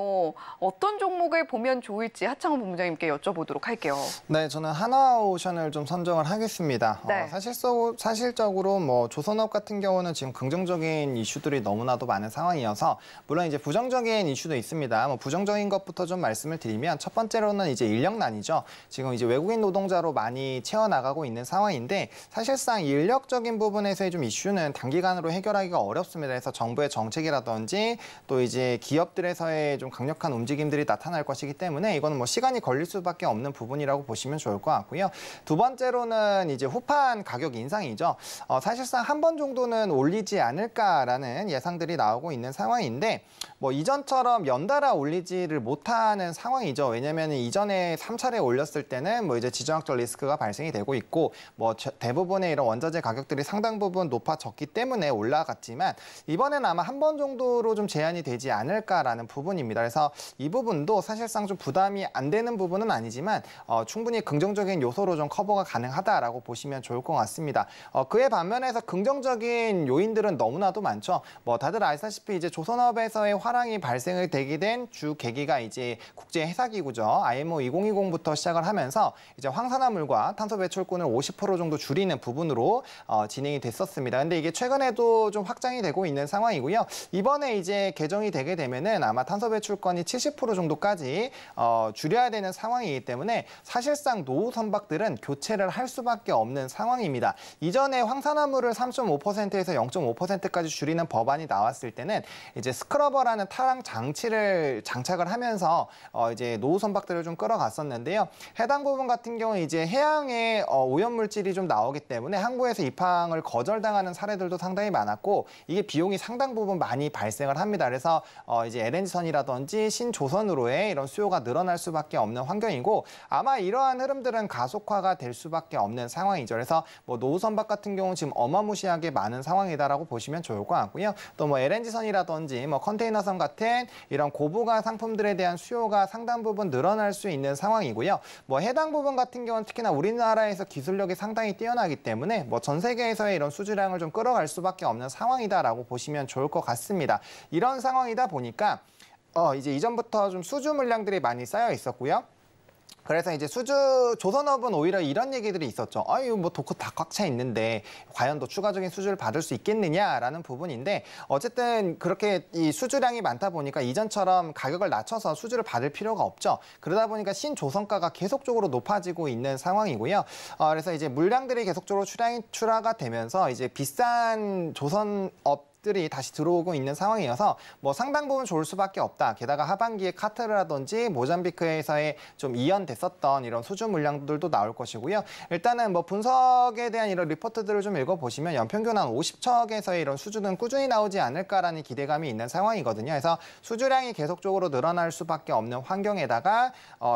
어떤 종목을 보면 좋을지 하창완 본부장님께 여쭤보도록 할게요. 네, 저는 한화오션을 좀 선정을 하겠습니다. 네. 사실적으로 조선업 같은 경우는 지금 긍정적인 이슈들이 너무나도 많은 상황이어서 물론 이제 부정적인 이슈도 있습니다. 부정적인 것부터 좀 말씀을 드리면 첫 번째로는 이제 인력난이죠. 지금 이제 외국인 노동자로 많이 채워나가고 있는 상황인데 사실상 인력적인 부분에서의 좀 이슈는 단기간으로 해결하기가 어렵습니다. 그래서 정부의 정책이라든지 또 이제 기업들에서의 좀 강력한 움직임들이 나타날 것이기 때문에 이거는 시간이 걸릴 수밖에 없는 부분이라고 보시면 좋을 것 같고요. 두 번째로는 이제 호판 가격 인상이죠. 사실상 한 번 정도는 올리지 않을까라는 예상들이 나오고 있는 상황인데 뭐 이전처럼 연달아 올리지를 못하는 상황이죠. 왜냐하면 이전에 3차례 올렸을 때는 뭐 이제 지정학적 리스크가 발생이 되고 있고 뭐 대부분의 이런 원자재 가격들이 상당 부분 높아졌기 때문에 올라갔지만 이번에는 아마 한 번 정도로 좀 제한이 되지 않을까라는 부분입니다. 그래서 이 부분도 사실상 좀 부담이 안 되는 부분은 아니지만 충분히 긍정적인 요소로 좀 커버가 가능하다라고 보시면 좋을 것 같습니다. 그에 반면에서 긍정적인 요인들은 너무나도 많죠. 뭐 다들 아시다시피 이제 조선업에서의 화랑이 발생을 되게 된 주 계기가 이제 국제 회사기구죠. IMO 2020부터 시작을 하면서 이제 황산화물과 탄소 배출권을 50% 정도 줄이는 부분으로 진행이 됐었습니다. 근데 이게 최근에도 좀 확장이 되고 있는 상황이고요. 이번에 이제 개정이 되게 되면은 아마 탄소 배출권이 70% 정도까지 줄여야 되는 상황이기 때문에 사실상 노후 선박들은 교체를 할 수밖에 없는 상황입니다. 이전에 황산화물을 3.5%에서 0.5%까지 줄이는 법안이 나왔을 때는 이제 스크러버라는 탈항 장치를 장착을 하면서 이제 노후 선박들을 좀 끌어갔었는데요. 해당 부분 같은 경우 이제 해양에 오염물질이 좀 나오기 때문에 항구에서 입항을 거절당하는 사례들도 상당히 많았고 이게 비용이 상당 부분 많이 발생을 합니다. 그래서 이제 LNG선이라든지 신조선으로의 이런 수요가 늘어날 수밖에 없는 환경이고 아마 이러한 흐름들은 가속화가 될 수밖에 없는 상황이죠. 그래서 뭐 노후 선박 같은 경우는 지금 어마무시하게 많은 상황이다라고 보시면 좋을 것 같고요. 또 뭐 LNG선이라든지 뭐 컨테이너선 같은 이런 고부가 상품들에 대한 수요가 상당 부분 늘어날 수 있는 상황이고요. 뭐 해당 부분 같은 경우는 특히나 우리나라에서 기술력이 상당히 뛰어나기 때문에 뭐 전 세계에서의 이런 수주량을 좀 끌어갈 수밖에 없는 상황이다라고 보시면 좋을 것 같습니다. 이런 상황이다 보니까 이제 이전부터 좀 수주 물량들이 많이 쌓여 있었고요. 그래서 이제 조선업은 오히려 이런 얘기들이 있었죠. 이거 뭐 도크 다 꽉 차 있는데 과연 더 추가적인 수주를 받을 수 있겠느냐라는 부분인데 어쨌든 그렇게 이 수주량이 많다 보니까 이전처럼 가격을 낮춰서 수주를 받을 필요가 없죠. 그러다 보니까 신조선가가 계속적으로 높아지고 있는 상황이고요. 그래서 이제 물량들이 계속적으로 출하가 되면서 이제 비싼 조선업 들이 다시 들어오고 있는 상황이어서 뭐 상당 부분 좋을 수밖에 없다. 게다가 하반기에 카타르라든지 모잠비크에서의 좀 이연됐었던 이런 수주 물량들도 나올 것이고요. 일단은 뭐 분석에 대한 이런 리포트들을 좀 읽어보시면 연평균 한 50척에서의 이런 수주는 꾸준히 나오지 않을까라는 기대감이 있는 상황이거든요. 그래서 수주량이 계속적으로 늘어날 수밖에 없는 환경에다가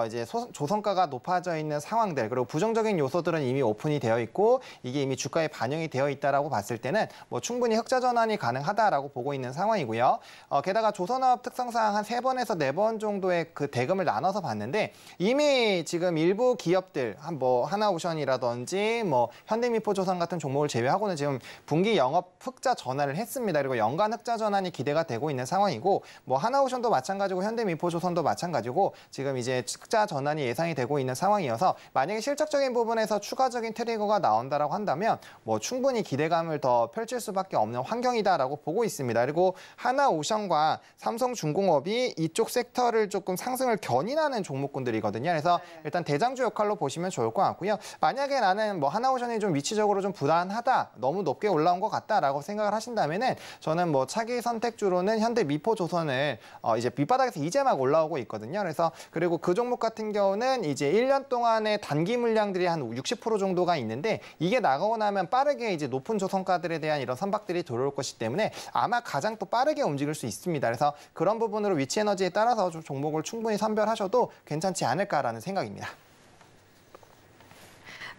이제 조선가가 높아져 있는 상황들 그리고 부정적인 요소들은 이미 오픈이 되어 있고 이게 이미 주가에 반영이 되어 있다라고 봤을 때는 뭐 충분히 흑자 전환이 가능하다라고 보고 있는 상황이고요. 게다가 조선업 특성상 한 3번에서 4번 정도의 그 대금을 나눠서 봤는데 이미 지금 일부 기업들 뭐 하나오션이라든지 뭐 현대미포조선 같은 종목을 제외하고는 지금 분기 영업 흑자 전환을 했습니다. 그리고 연간 흑자 전환이 기대가 되고 있는 상황이고 뭐 하나오션도 마찬가지고 현대미포조선도 마찬가지고 지금 이제 흑자 전환이 예상이 되고 있는 상황이어서 만약에 실적적인 부분에서 추가적인 트리거가 나온다라고 한다면 뭐 충분히 기대감을 더 펼칠 수밖에 없는 환경이다. 라고 보고 있습니다. 그리고 하나오션과 삼성중공업이 이쪽 섹터를 조금 상승을 견인하는 종목군들이거든요. 그래서 일단 대장주 역할로 보시면 좋을 것 같고요. 만약에 나는 뭐 하나오션이 좀 위치적으로 좀 부단하다, 너무 높게 올라온 것 같다라고 생각을 하신다면은 저는 뭐 차기 선택주로는 현대미포조선을 이제 밑바닥에서 이제 막 올라오고 있거든요. 그래서 그리고 그 종목 같은 경우는 이제 1년 동안의 단기 물량들이 한 60% 정도가 있는데 이게 나가고 나면 빠르게 이제 높은 조선가들에 대한 이런 선박들이 들어올 것이 때문에. 아마 가장 또 빠르게 움직일 수 있습니다. 그래서 그런 부분으로 위치에너지에 따라서 좀 종목을 충분히 선별하셔도 괜찮지 않을까라는 생각입니다.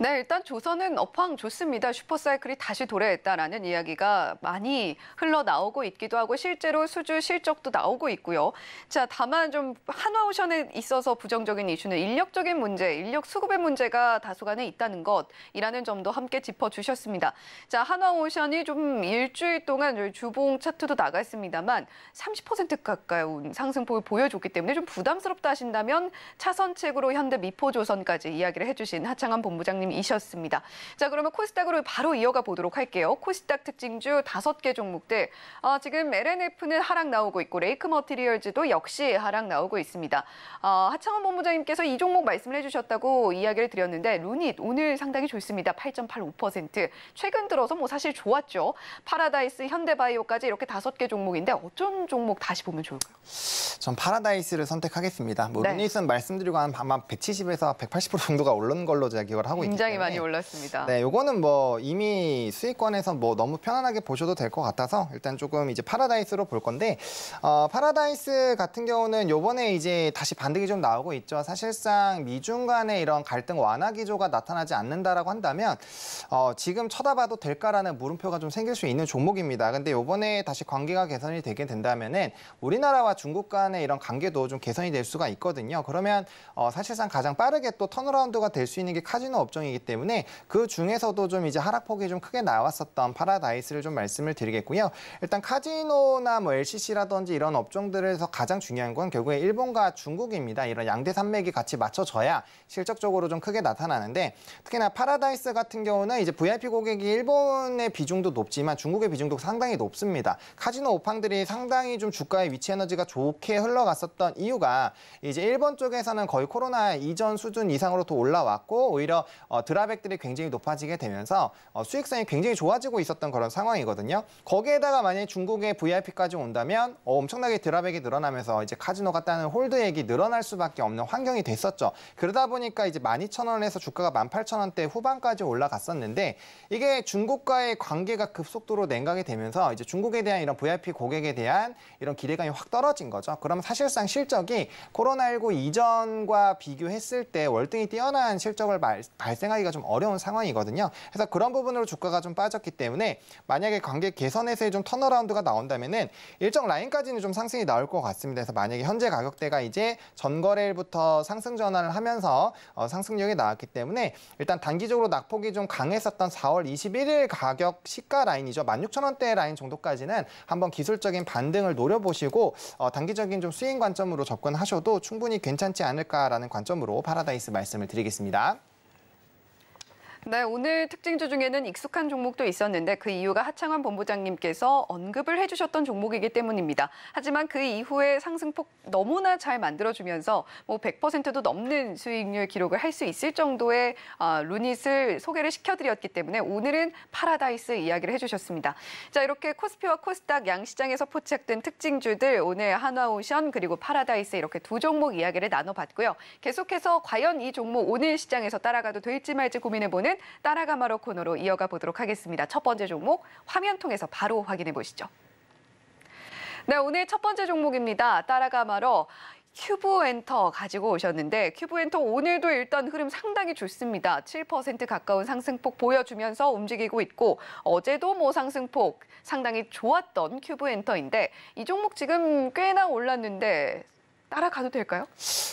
네, 일단 조선은 업황 좋습니다. 슈퍼사이클이 다시 도래했다라는 이야기가 많이 흘러나오고 있기도 하고 실제로 수주 실적도 나오고 있고요. 자, 다만 좀 한화오션에 있어서 부정적인 이슈는 인력적인 문제, 인력 수급의 문제가 다소간에 있다는 것이라는 점도 함께 짚어주셨습니다. 자, 한화오션이 좀 일주일 동안 주봉 차트도 나갔습니다만 30% 가까운 상승폭을 보여줬기 때문에 좀 부담스럽다 하신다면 차선책으로 현대미포조선까지 이야기를 해주신 하창완 본부장님 이셨습니다. 자, 그러면 코스닥으로 바로 이어가 보도록 할게요. 코스닥 특징주 5개 종목들. 지금 LNF는 하락 나오고 있고 레이크머티리얼즈도 역시 하락 나오고 있습니다. 하창완 본부장님께서 이 종목 말씀을 해주셨다고 이야기를 드렸는데 루닛 오늘 상당히 좋습니다. 8.85%. 최근 들어서 뭐 사실 좋았죠. 파라다이스, 현대바이오까지 이렇게 5개 종목인데 어떤 종목 다시 보면 좋을까요? 전 파라다이스를 선택하겠습니다. 뭐 네. 루닛은 말씀드리고 한 아마 170에서 180% 정도가 오른 걸로 제가 기억을 하고 있긴 굉장히 많이 올랐습니다. 네, 요거는 뭐 이미 수익권에서 뭐 너무 편안하게 보셔도 될 것 같아서 일단 조금 이제 파라다이스로 볼 건데, 파라다이스 같은 경우는 요번에 이제 다시 반등이 좀 나오고 있죠. 사실상 미중 간의 이런 갈등 완화 기조가 나타나지 않는다라고 한다면 지금 쳐다봐도 될까라는 물음표가 좀 생길 수 있는 종목입니다. 근데 요번에 다시 관계가 개선이 되게 된다면은 우리나라와 중국 간의 이런 관계도 좀 개선이 될 수가 있거든요. 그러면 사실상 가장 빠르게 또 턴어라운드가 될 수 있는 게 카지노 업종이기 때문에 그 중에서도 좀 이제 하락폭이 좀 크게 나왔었던 파라다이스를 좀 말씀을 드리겠고요. 일단 카지노나 뭐 LCC라든지 이런 업종들에서 가장 중요한 건 결국에 일본과 중국입니다. 이런 양대 산맥이 같이 맞춰져야 실적적으로 좀 크게 나타나는데, 특히나 파라다이스 같은 경우는 이제 VIP 고객이 일본의 비중도 높지만 중국의 비중도 상당히 높습니다. 카지노 오팡들이 상당히 좀 주가의 위치 에너지가 좋게 흘러갔었던 이유가 이제 일본 쪽에서는 거의 코로나 이전 수준 이상으로 더 올라왔고 오히려 드라백들이 굉장히 높아지게 되면서 수익성이 굉장히 좋아지고 있었던 그런 상황이거든요. 거기에다가 만약에 중국의 VIP까지 온다면 엄청나게 드라백이 늘어나면서 이제 카지노가 따는 홀드액이 늘어날 수밖에 없는 환경이 됐었죠. 그러다 보니까 이제 12,000원에서 주가가 18,000원대 후반까지 올라갔었는데, 이게 중국과의 관계가 급속도로 냉각이 되면서 이제 중국에 대한 이런 VIP 고객에 대한 이런 기대감이 확 떨어진 거죠. 그럼 사실상 실적이 코로나19 이전과 비교했을 때 월등히 뛰어난 실적을 발생하기가 좀 어려운 상황이거든요. 그래서 그런 부분으로 주가가 좀 빠졌기 때문에 만약에 관계 개선에서의 좀 턴어라운드가 나온다면은 일정 라인까지는 좀 상승이 나올 것 같습니다. 그래서 만약에 현재 가격대가 이제 전거래일부터 상승 전환을 하면서 상승력이 나왔기 때문에 일단 단기적으로 낙폭이 좀 강했었던 4월 21일 가격 시가 라인이죠. 16,000원대 라인 정도까지는 한번 기술적인 반등을 노려보시고 단기적인 좀 수익 관점으로 접근하셔도 충분히 괜찮지 않을까라는 관점으로 파라다이스 말씀을 드리겠습니다. 네, 오늘 특징주 중에는 익숙한 종목도 있었는데 그 이유가 하창완 본부장님께서 언급을 해주셨던 종목이기 때문입니다. 하지만 그 이후에 상승폭 너무나 잘 만들어주면서 뭐 100%도 넘는 수익률 기록을 할 수 있을 정도의 루닛을 소개를 시켜드렸기 때문에 오늘은 파라다이스 이야기를 해주셨습니다. 자, 이렇게 코스피와 코스닥 양시장에서 포착된 특징주들, 오늘 한화오션 그리고 파라다이스 이렇게 두 종목 이야기를 나눠봤고요. 계속해서 과연 이 종목 오늘 시장에서 따라가도 될지 말지 고민해보는 따라가마로 코너로 이어가 보도록 하겠습니다. 첫 번째 종목 화면 통해서 바로 확인해 보시죠. 네, 오늘 첫 번째 종목입니다. 따라가마로 큐브엔터 가지고 오셨는데, 큐브엔터 오늘도 일단 흐름 상당히 좋습니다. 7% 가까운 상승폭 보여주면서 움직이고 있고, 어제도 뭐 상승폭 상당히 좋았던 큐브엔터인데 이 종목 지금 꽤나 올랐는데 따라가도 될까요?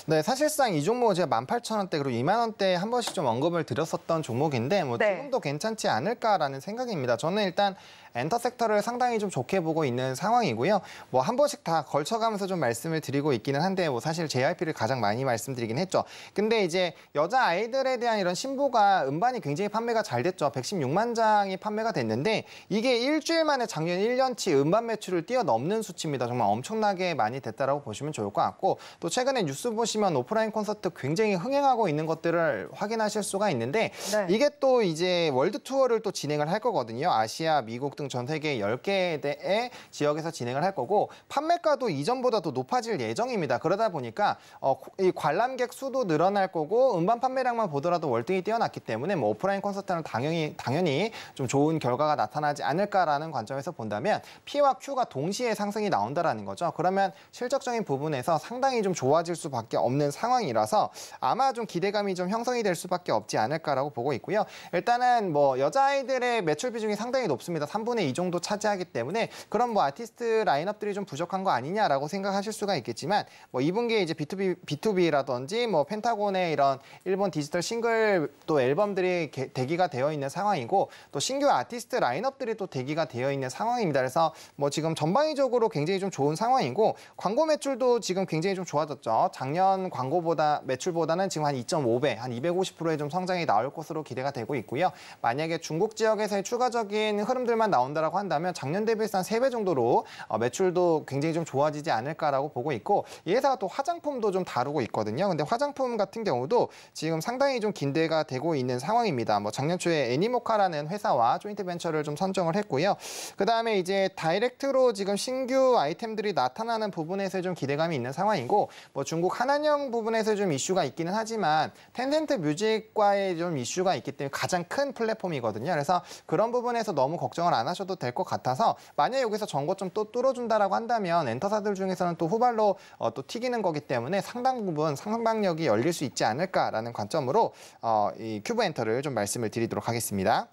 네, 사실상 이 종목 제가 18,000원대 그리고 20,000원대 한 번씩 좀 언급을 드렸었던 종목인데 뭐 지금도 괜찮지 않을까라는 생각입니다. 저는 일단 엔터 섹터를 상당히 좀 좋게 보고 있는 상황이고요. 뭐 한 번씩 다 걸쳐가면서 좀 말씀을 드리고 있기는 한데 뭐 사실 JYP를 가장 많이 말씀드리긴 했죠. 근데 이제 여자 아이들에 대한 이런 신보가 음반이 굉장히 판매가 잘 됐죠. 116만 장이 판매가 됐는데 이게 일주일 만에 작년 1년치 음반 매출을 뛰어넘는 수치입니다. 정말 엄청나게 많이 됐다라고 보시면 좋을 것 같고, 또 최근에 뉴스 보시면 오프라인 콘서트 굉장히 흥행하고 있는 것들을 확인하실 수가 있는데 이게 또 이제 월드 투어를 또 진행을 할 거거든요. 아시아, 미국 등 전 세계 10개의 지역에서 진행을 할 거고, 판매가도 이전보다 더 높아질 예정입니다. 그러다 보니까 이 관람객 수도 늘어날 거고 음반 판매량만 보더라도 월등히 뛰어났기 때문에 뭐 오프라인 콘서트는 당연히 좀 좋은 결과가 나타나지 않을까라는 관점에서 본다면 P와 Q가 동시에 상승이 나온다라는 거죠. 그러면 실적적인 부분에서 상당히 좀 좋아질 수밖에 없는 상황이라서 아마 좀 기대감이 좀 형성이 될 수밖에 없지 않을까라고 보고 있고요. 일단은 뭐 여자아이들의 매출 비중이 상당히 높습니다. 3분의 2 정도 차지하기 때문에 그런 뭐 아티스트 라인업들이 좀 부족한 거 아니냐라고 생각하실 수가 있겠지만 뭐 2분기에 이제 B2B라든지 뭐 펜타곤의 이런 일본 디지털 싱글 또 앨범들이 대기가 되어 있는 상황이고, 또 신규 아티스트 라인업들이 또 대기가 되어 있는 상황입니다. 그래서 뭐 지금 전방위적으로 굉장히 좀 좋은 상황이고, 광고 매출도 지금 굉장히 좀 좋아졌죠. 작년 광고보다 매출보다는 지금 한 2.5배, 한 250%의 좀 성장이 나올 것으로 기대가 되고 있고요. 만약에 중국 지역에서의 추가적인 흐름들만 나온다라고 한다면 작년 대비해서 한 3배 정도로 매출도 굉장히 좀 좋아지지 않을까라고 보고 있고, 이 회사가 또 화장품도 좀 다루고 있거든요. 근데 화장품 같은 경우도 지금 상당히 좀 기대가 되고 있는 상황입니다. 뭐 작년 초에 애니모카라는 회사와 조인트 벤처를 좀 선정을 했고요. 그다음에 이제 다이렉트로 지금 신규 아이템들이 나타나는 부분에서 좀 기대감이 있는 상황이고, 뭐 중국 한한영 부분에서 좀 이슈가 있기는 하지만 텐센트 뮤직과의 좀 이슈가 있기 때문에 가장 큰 플랫폼이거든요. 그래서 그런 부분에서 너무 걱정을 안 하셔도 될 것 같아서, 만약에 여기서 정보 좀 또 뚫어준다라고 한다면 엔터사들 중에서는 또 후발로 또 튀기는 거기 때문에 상당 부분 상방력이 열릴 수 있지 않을까라는 관점으로 이 큐브엔터를 좀 말씀을 드리도록 하겠습니다.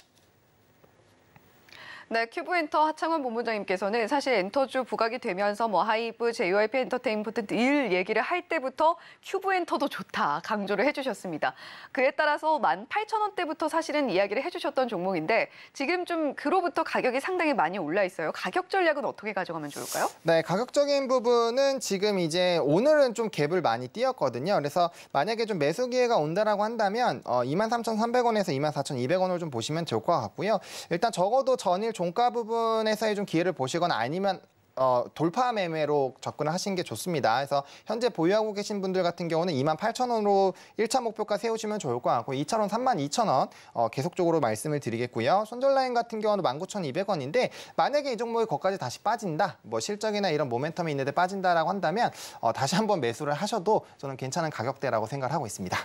네, 큐브엔터 하창완 본부장님께서는 사실 엔터주 부각이 되면서 뭐 하이브, JYP엔터테인먼트 일 얘기를 할 때부터 큐브엔터도 좋다 강조를 해주셨습니다. 그에 따라서 18,000원대부터 사실은 이야기를 해주셨던 종목인데 지금 좀 그로부터 가격이 상당히 많이 올라 있어요. 가격 전략은 어떻게 가져가면 좋을까요? 네, 가격적인 부분은 지금 이제 오늘은 좀 갭을 많이 띄었거든요. 그래서 만약에 좀 매수 기회가 온다라고 한다면 23,300원에서 24,200원을 좀 보시면 좋을 것 같고요. 일단 적어도 전일 종가 부분에서의 좀 기회를 보시거나 아니면 돌파 매매로 접근을 하시는 게 좋습니다. 그래서 현재 보유하고 계신 분들 같은 경우는 28,000원으로 1차 목표가 세우시면 좋을 것 같고, 2차로는 32,000원 계속적으로 말씀을 드리겠고요. 손절 라인 같은 경우는 19,200원인데 만약에 이 종목이 거기까지 다시 빠진다, 뭐 실적이나 이런 모멘텀이 있는데 빠진다라고 한다면 다시 한번 매수를 하셔도 저는 괜찮은 가격대라고 생각을 하고 있습니다.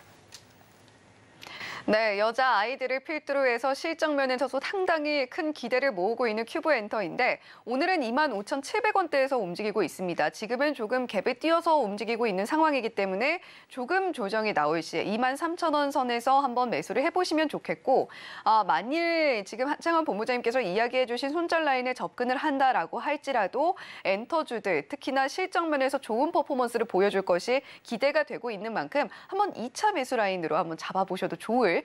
네, 여자 아이들을 필두로 해서 실적 면에서도 상당히 큰 기대를 모으고 있는 큐브엔터인데 오늘은 25,700원대에서 움직이고 있습니다. 지금은 조금 갭에 뛰어서 움직이고 있는 상황이기 때문에 조금 조정이 나올 시에 23,000원 선에서 한번 매수를 해보시면 좋겠고, 만일 지금 하창완 본부장님께서 이야기해주신 손절 라인에 접근을 한다라고 할지라도 엔터주들, 특히나 실적 면에서 좋은 퍼포먼스를 보여줄 것이 기대가 되고 있는 만큼 한번 2차 매수 라인으로 한번 잡아보셔도 좋을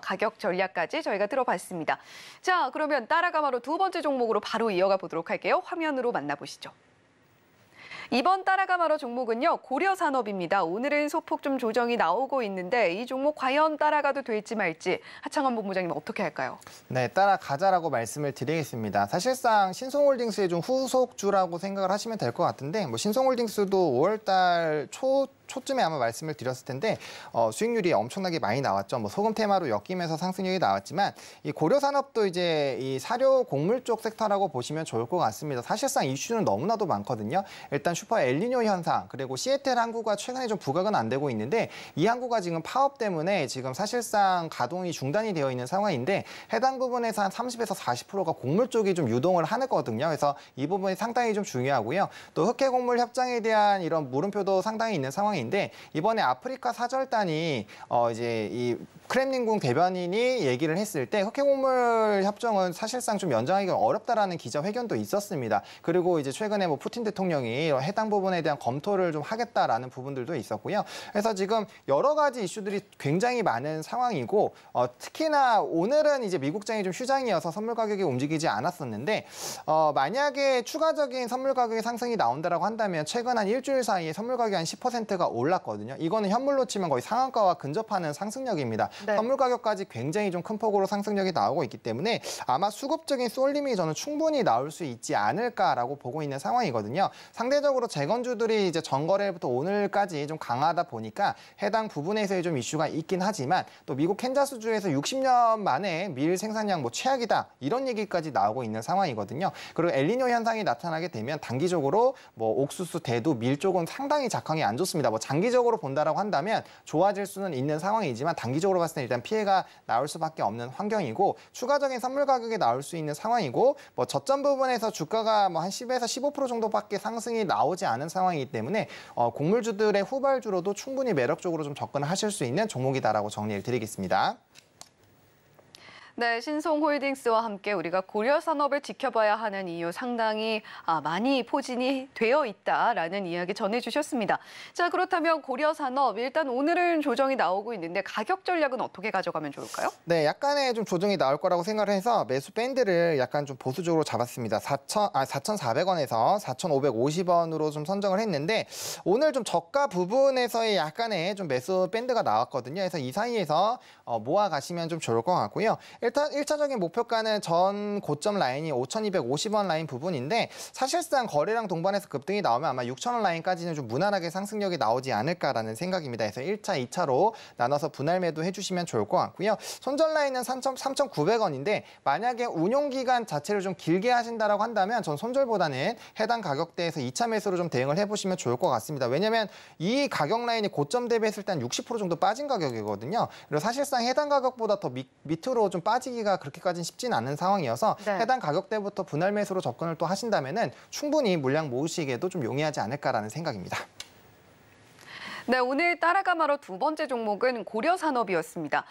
가격 전략까지 저희가 들어봤습니다. 자, 그러면 따라가마로 두 번째 종목으로 바로 이어가 보도록 할게요. 화면으로 만나보시죠. 이번 따라가마로 종목은요, 고려산업입니다. 오늘은 소폭 좀 조정이 나오고 있는데 이 종목 과연 따라가도 될지 말지 하창완 본부장님 어떻게 할까요? 네, 따라가자라고 말씀을 드리겠습니다. 사실상 신성홀딩스의 좀 후속주라고 생각을 하시면 될 것 같은데, 뭐 신성홀딩스도 5월달 초쯤에 아마 말씀을 드렸을 텐데 수익률이 엄청나게 많이 나왔죠. 뭐 소금 테마로 엮이면서 상승률이 나왔지만 이 고려산업도 이제 이 사료 곡물 쪽 섹터라고 보시면 좋을 것 같습니다. 사실상 이슈는 너무나도 많거든요. 일단 슈퍼 엘니뇨 현상, 그리고 시애틀 항구가 최근에 좀 부각은 안 되고 있는데 이 항구가 지금 파업 때문에 지금 사실상 가동이 중단이 되어 있는 상황인데 해당 부분에서 한 30에서 40%가 곡물 쪽이 좀 유동을 하거든요. 그래서 이 부분이 상당히 좀 중요하고요. 또 흑해 곡물 협정에 대한 이런 물음표도 상당히 있는 상황. 인데 이번에 아프리카 사절단이 이제 이 크렘린궁 대변인이 얘기를 했을 때 흑해곡물 협정은 사실상 좀 연장하기가 어렵다라는 기자회견도 있었습니다. 그리고 이제 최근에 뭐 푸틴 대통령이 해당 부분에 대한 검토를 좀 하겠다라는 부분들도 있었고요. 그래서 지금 여러 가지 이슈들이 굉장히 많은 상황이고, 특히나 오늘은 이제 미국장이 좀 휴장이어서 선물 가격이 움직이지 않았었는데 만약에 추가적인 선물 가격의 상승이 나온다라고 한다면 최근 한 일주일 사이에 선물 가격이 한 10%가 올랐거든요. 이거는 현물로 치면 거의 상한가와 근접하는 상승력입니다. 네. 선물 가격까지 굉장히 좀 큰 폭으로 상승력이 나오고 있기 때문에 아마 수급적인 쏠림이 저는 충분히 나올 수 있지 않을까라고 보고 있는 상황이거든요. 상대적으로 재건주들이 이제 전거래부터 오늘까지 좀 강하다 보니까 해당 부분에서의 좀 이슈가 있긴 하지만, 또 미국 캔자스주에서 60년 만에 밀 생산량 뭐 최악이다 이런 얘기까지 나오고 있는 상황이거든요. 그리고 엘니뇨 현상이 나타나게 되면 단기적으로 뭐 옥수수, 대두, 밀 쪽은 상당히 작황이 안 좋습니다. 뭐 장기적으로 본다라고 한다면 좋아질 수는 있는 상황이지만 단기적으로 봤을 때 일단 피해가 나올 수밖에 없는 환경이고, 추가적인 선물 가격이 나올 수 있는 상황이고, 뭐 저점 부분에서 주가가 뭐 한 10에서 15% 정도밖에 상승이 나오지 않은 상황이기 때문에 곡물주들의 후발주로도 충분히 매력적으로 좀 접근하실 수 있는 종목이다라고 정리를 드리겠습니다. 네, 신성홀딩스와 함께 우리가 고려산업을 지켜봐야 하는 이유 상당히 많이 포진이 되어 있다라는 이야기 전해주셨습니다. 자, 그렇다면 고려산업 일단 오늘은 조정이 나오고 있는데 가격 전략은 어떻게 가져가면 좋을까요? 네, 약간의 좀 조정이 나올 거라고 생각을 해서 매수 밴드를 약간 좀 보수적으로 잡았습니다. 4,400원에서 4,550원으로 좀 선정을 했는데 오늘 좀 저가 부분에서의 약간의 좀 매수 밴드가 나왔거든요. 그래서 이 사이에서 모아 가시면 좀 좋을 것 같고요. 일단 1차적인 목표가는 전 고점 라인이 5,250원 라인 부분인데 사실상 거래량 동반해서 급등이 나오면 아마 6,000원 라인까지는 좀 무난하게 상승력이 나오지 않을까라는 생각입니다. 그래서 1차, 2차로 나눠서 분할 매도 해주시면 좋을 것 같고요. 손절 라인은 3,900원인데 만약에 운용기간 자체를 좀 길게 하신다라고 한다면 전 손절보다는 해당 가격대에서 2차 매수로 좀 대응을 해보시면 좋을 것 같습니다. 왜냐면 이 가격 라인이 고점 대비했을 때 한 60% 정도 빠진 가격이거든요. 그리고 사실상 해당 가격보다 더 밑으로 좀 빠지기가 그렇게까지는 쉽진 않은 상황이어서 네. 해당 가격대부터 분할 매수로 접근을 또 하신다면은 충분히 물량 모으시기에도 좀 용이하지 않을까라는 생각입니다. 네, 오늘 따라가마로 두 번째 종목은 고려산업이었습니다.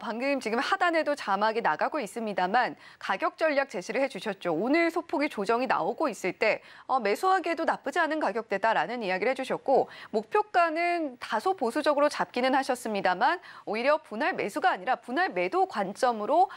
방금 지금 하단에도 자막이 나가고 있습니다만 가격 전략 제시를 해주셨죠. 오늘 소폭이 조정이 나오고 있을 때 매수하기에도 나쁘지 않은 가격대다라는 이야기를 해주셨고 목표가는 다소 보수적으로 잡기는 하셨습니다만 오히려 분할 매수가 아니라 분할 매도 관점으로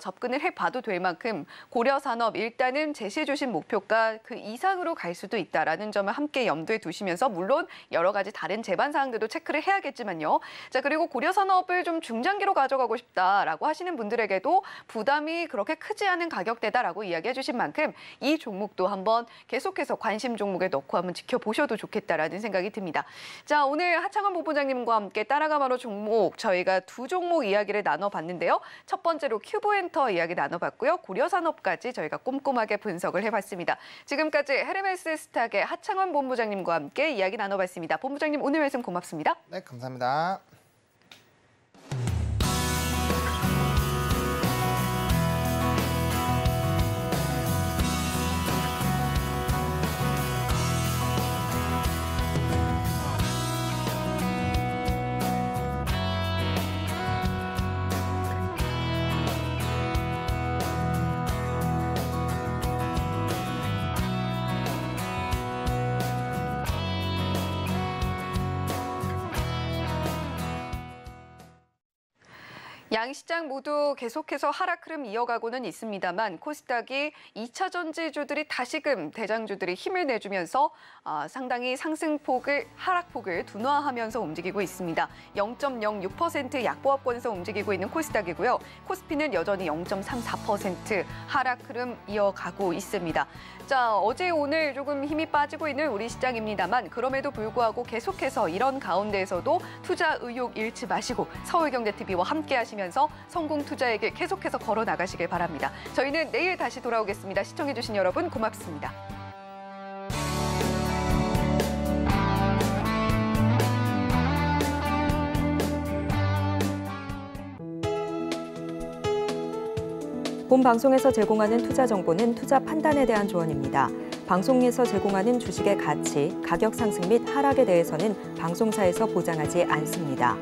접근을 해봐도 될 만큼 고려산업 일단은 제시해주신 목표가 그 이상으로 갈 수도 있다라는 점을 함께 염두에 두시면서 물론 여러 가지 다른 재반 사항들도 체크를 해야겠지만요. 자, 그리고 고려산업을 좀 중장기로 가져가고 싶다라고 하시는 분들에게도 부담이 그렇게 크지 않은 가격대다라고 이야기해 주신 만큼 이 종목도 한번 계속해서 관심 종목에 넣고 한번 지켜보셔도 좋겠다라는 생각이 듭니다. 자, 오늘 하창완 본부장님과 함께 따라가마로 종목 저희가 두 종목 이야기를 나눠봤는데요. 첫 번째로 큐브엔터 이야기 나눠봤고요. 고려산업까지 저희가 꼼꼼하게 분석을 해봤습니다. 지금까지 헤르메스 스탁의 하창완 본부장님과 함께 이야기 나눠봤습니다. 본부장님 오늘 말씀 고맙습니다. 네, 감사합니다. 양 시장 모두 계속해서 하락 흐름 이어가고는 있습니다만 코스닥이 2차 전지주들이 다시금 대장주들이 힘을 내주면서 상당히 상승폭을 하락폭을 둔화하면서 움직이고 있습니다. 0.06% 약보합권에서 움직이고 있는 코스닥이고요. 코스피는 여전히 0.34% 하락 흐름 이어가고 있습니다. 자, 어제 오늘 조금 힘이 빠지고 있는 우리 시장입니다만 그럼에도 불구하고 계속해서 이런 가운데에서도 투자 의욕 잃지 마시고 서울경제TV와 함께 하시면 성공 투자에게 계속해서 걸어 나가시길 바랍니다. 저희는 내일 다시 돌아오겠습니다. 시청해주신 여러분 고맙습니다. 본 방송에서 제공하는 투자 정보는 투자 판단에 대한 조언입니다. 방송에서 제공하는 주식의 가치, 가격 상승 및 하락에 대해서는 방송사에서 보장하지 않습니다.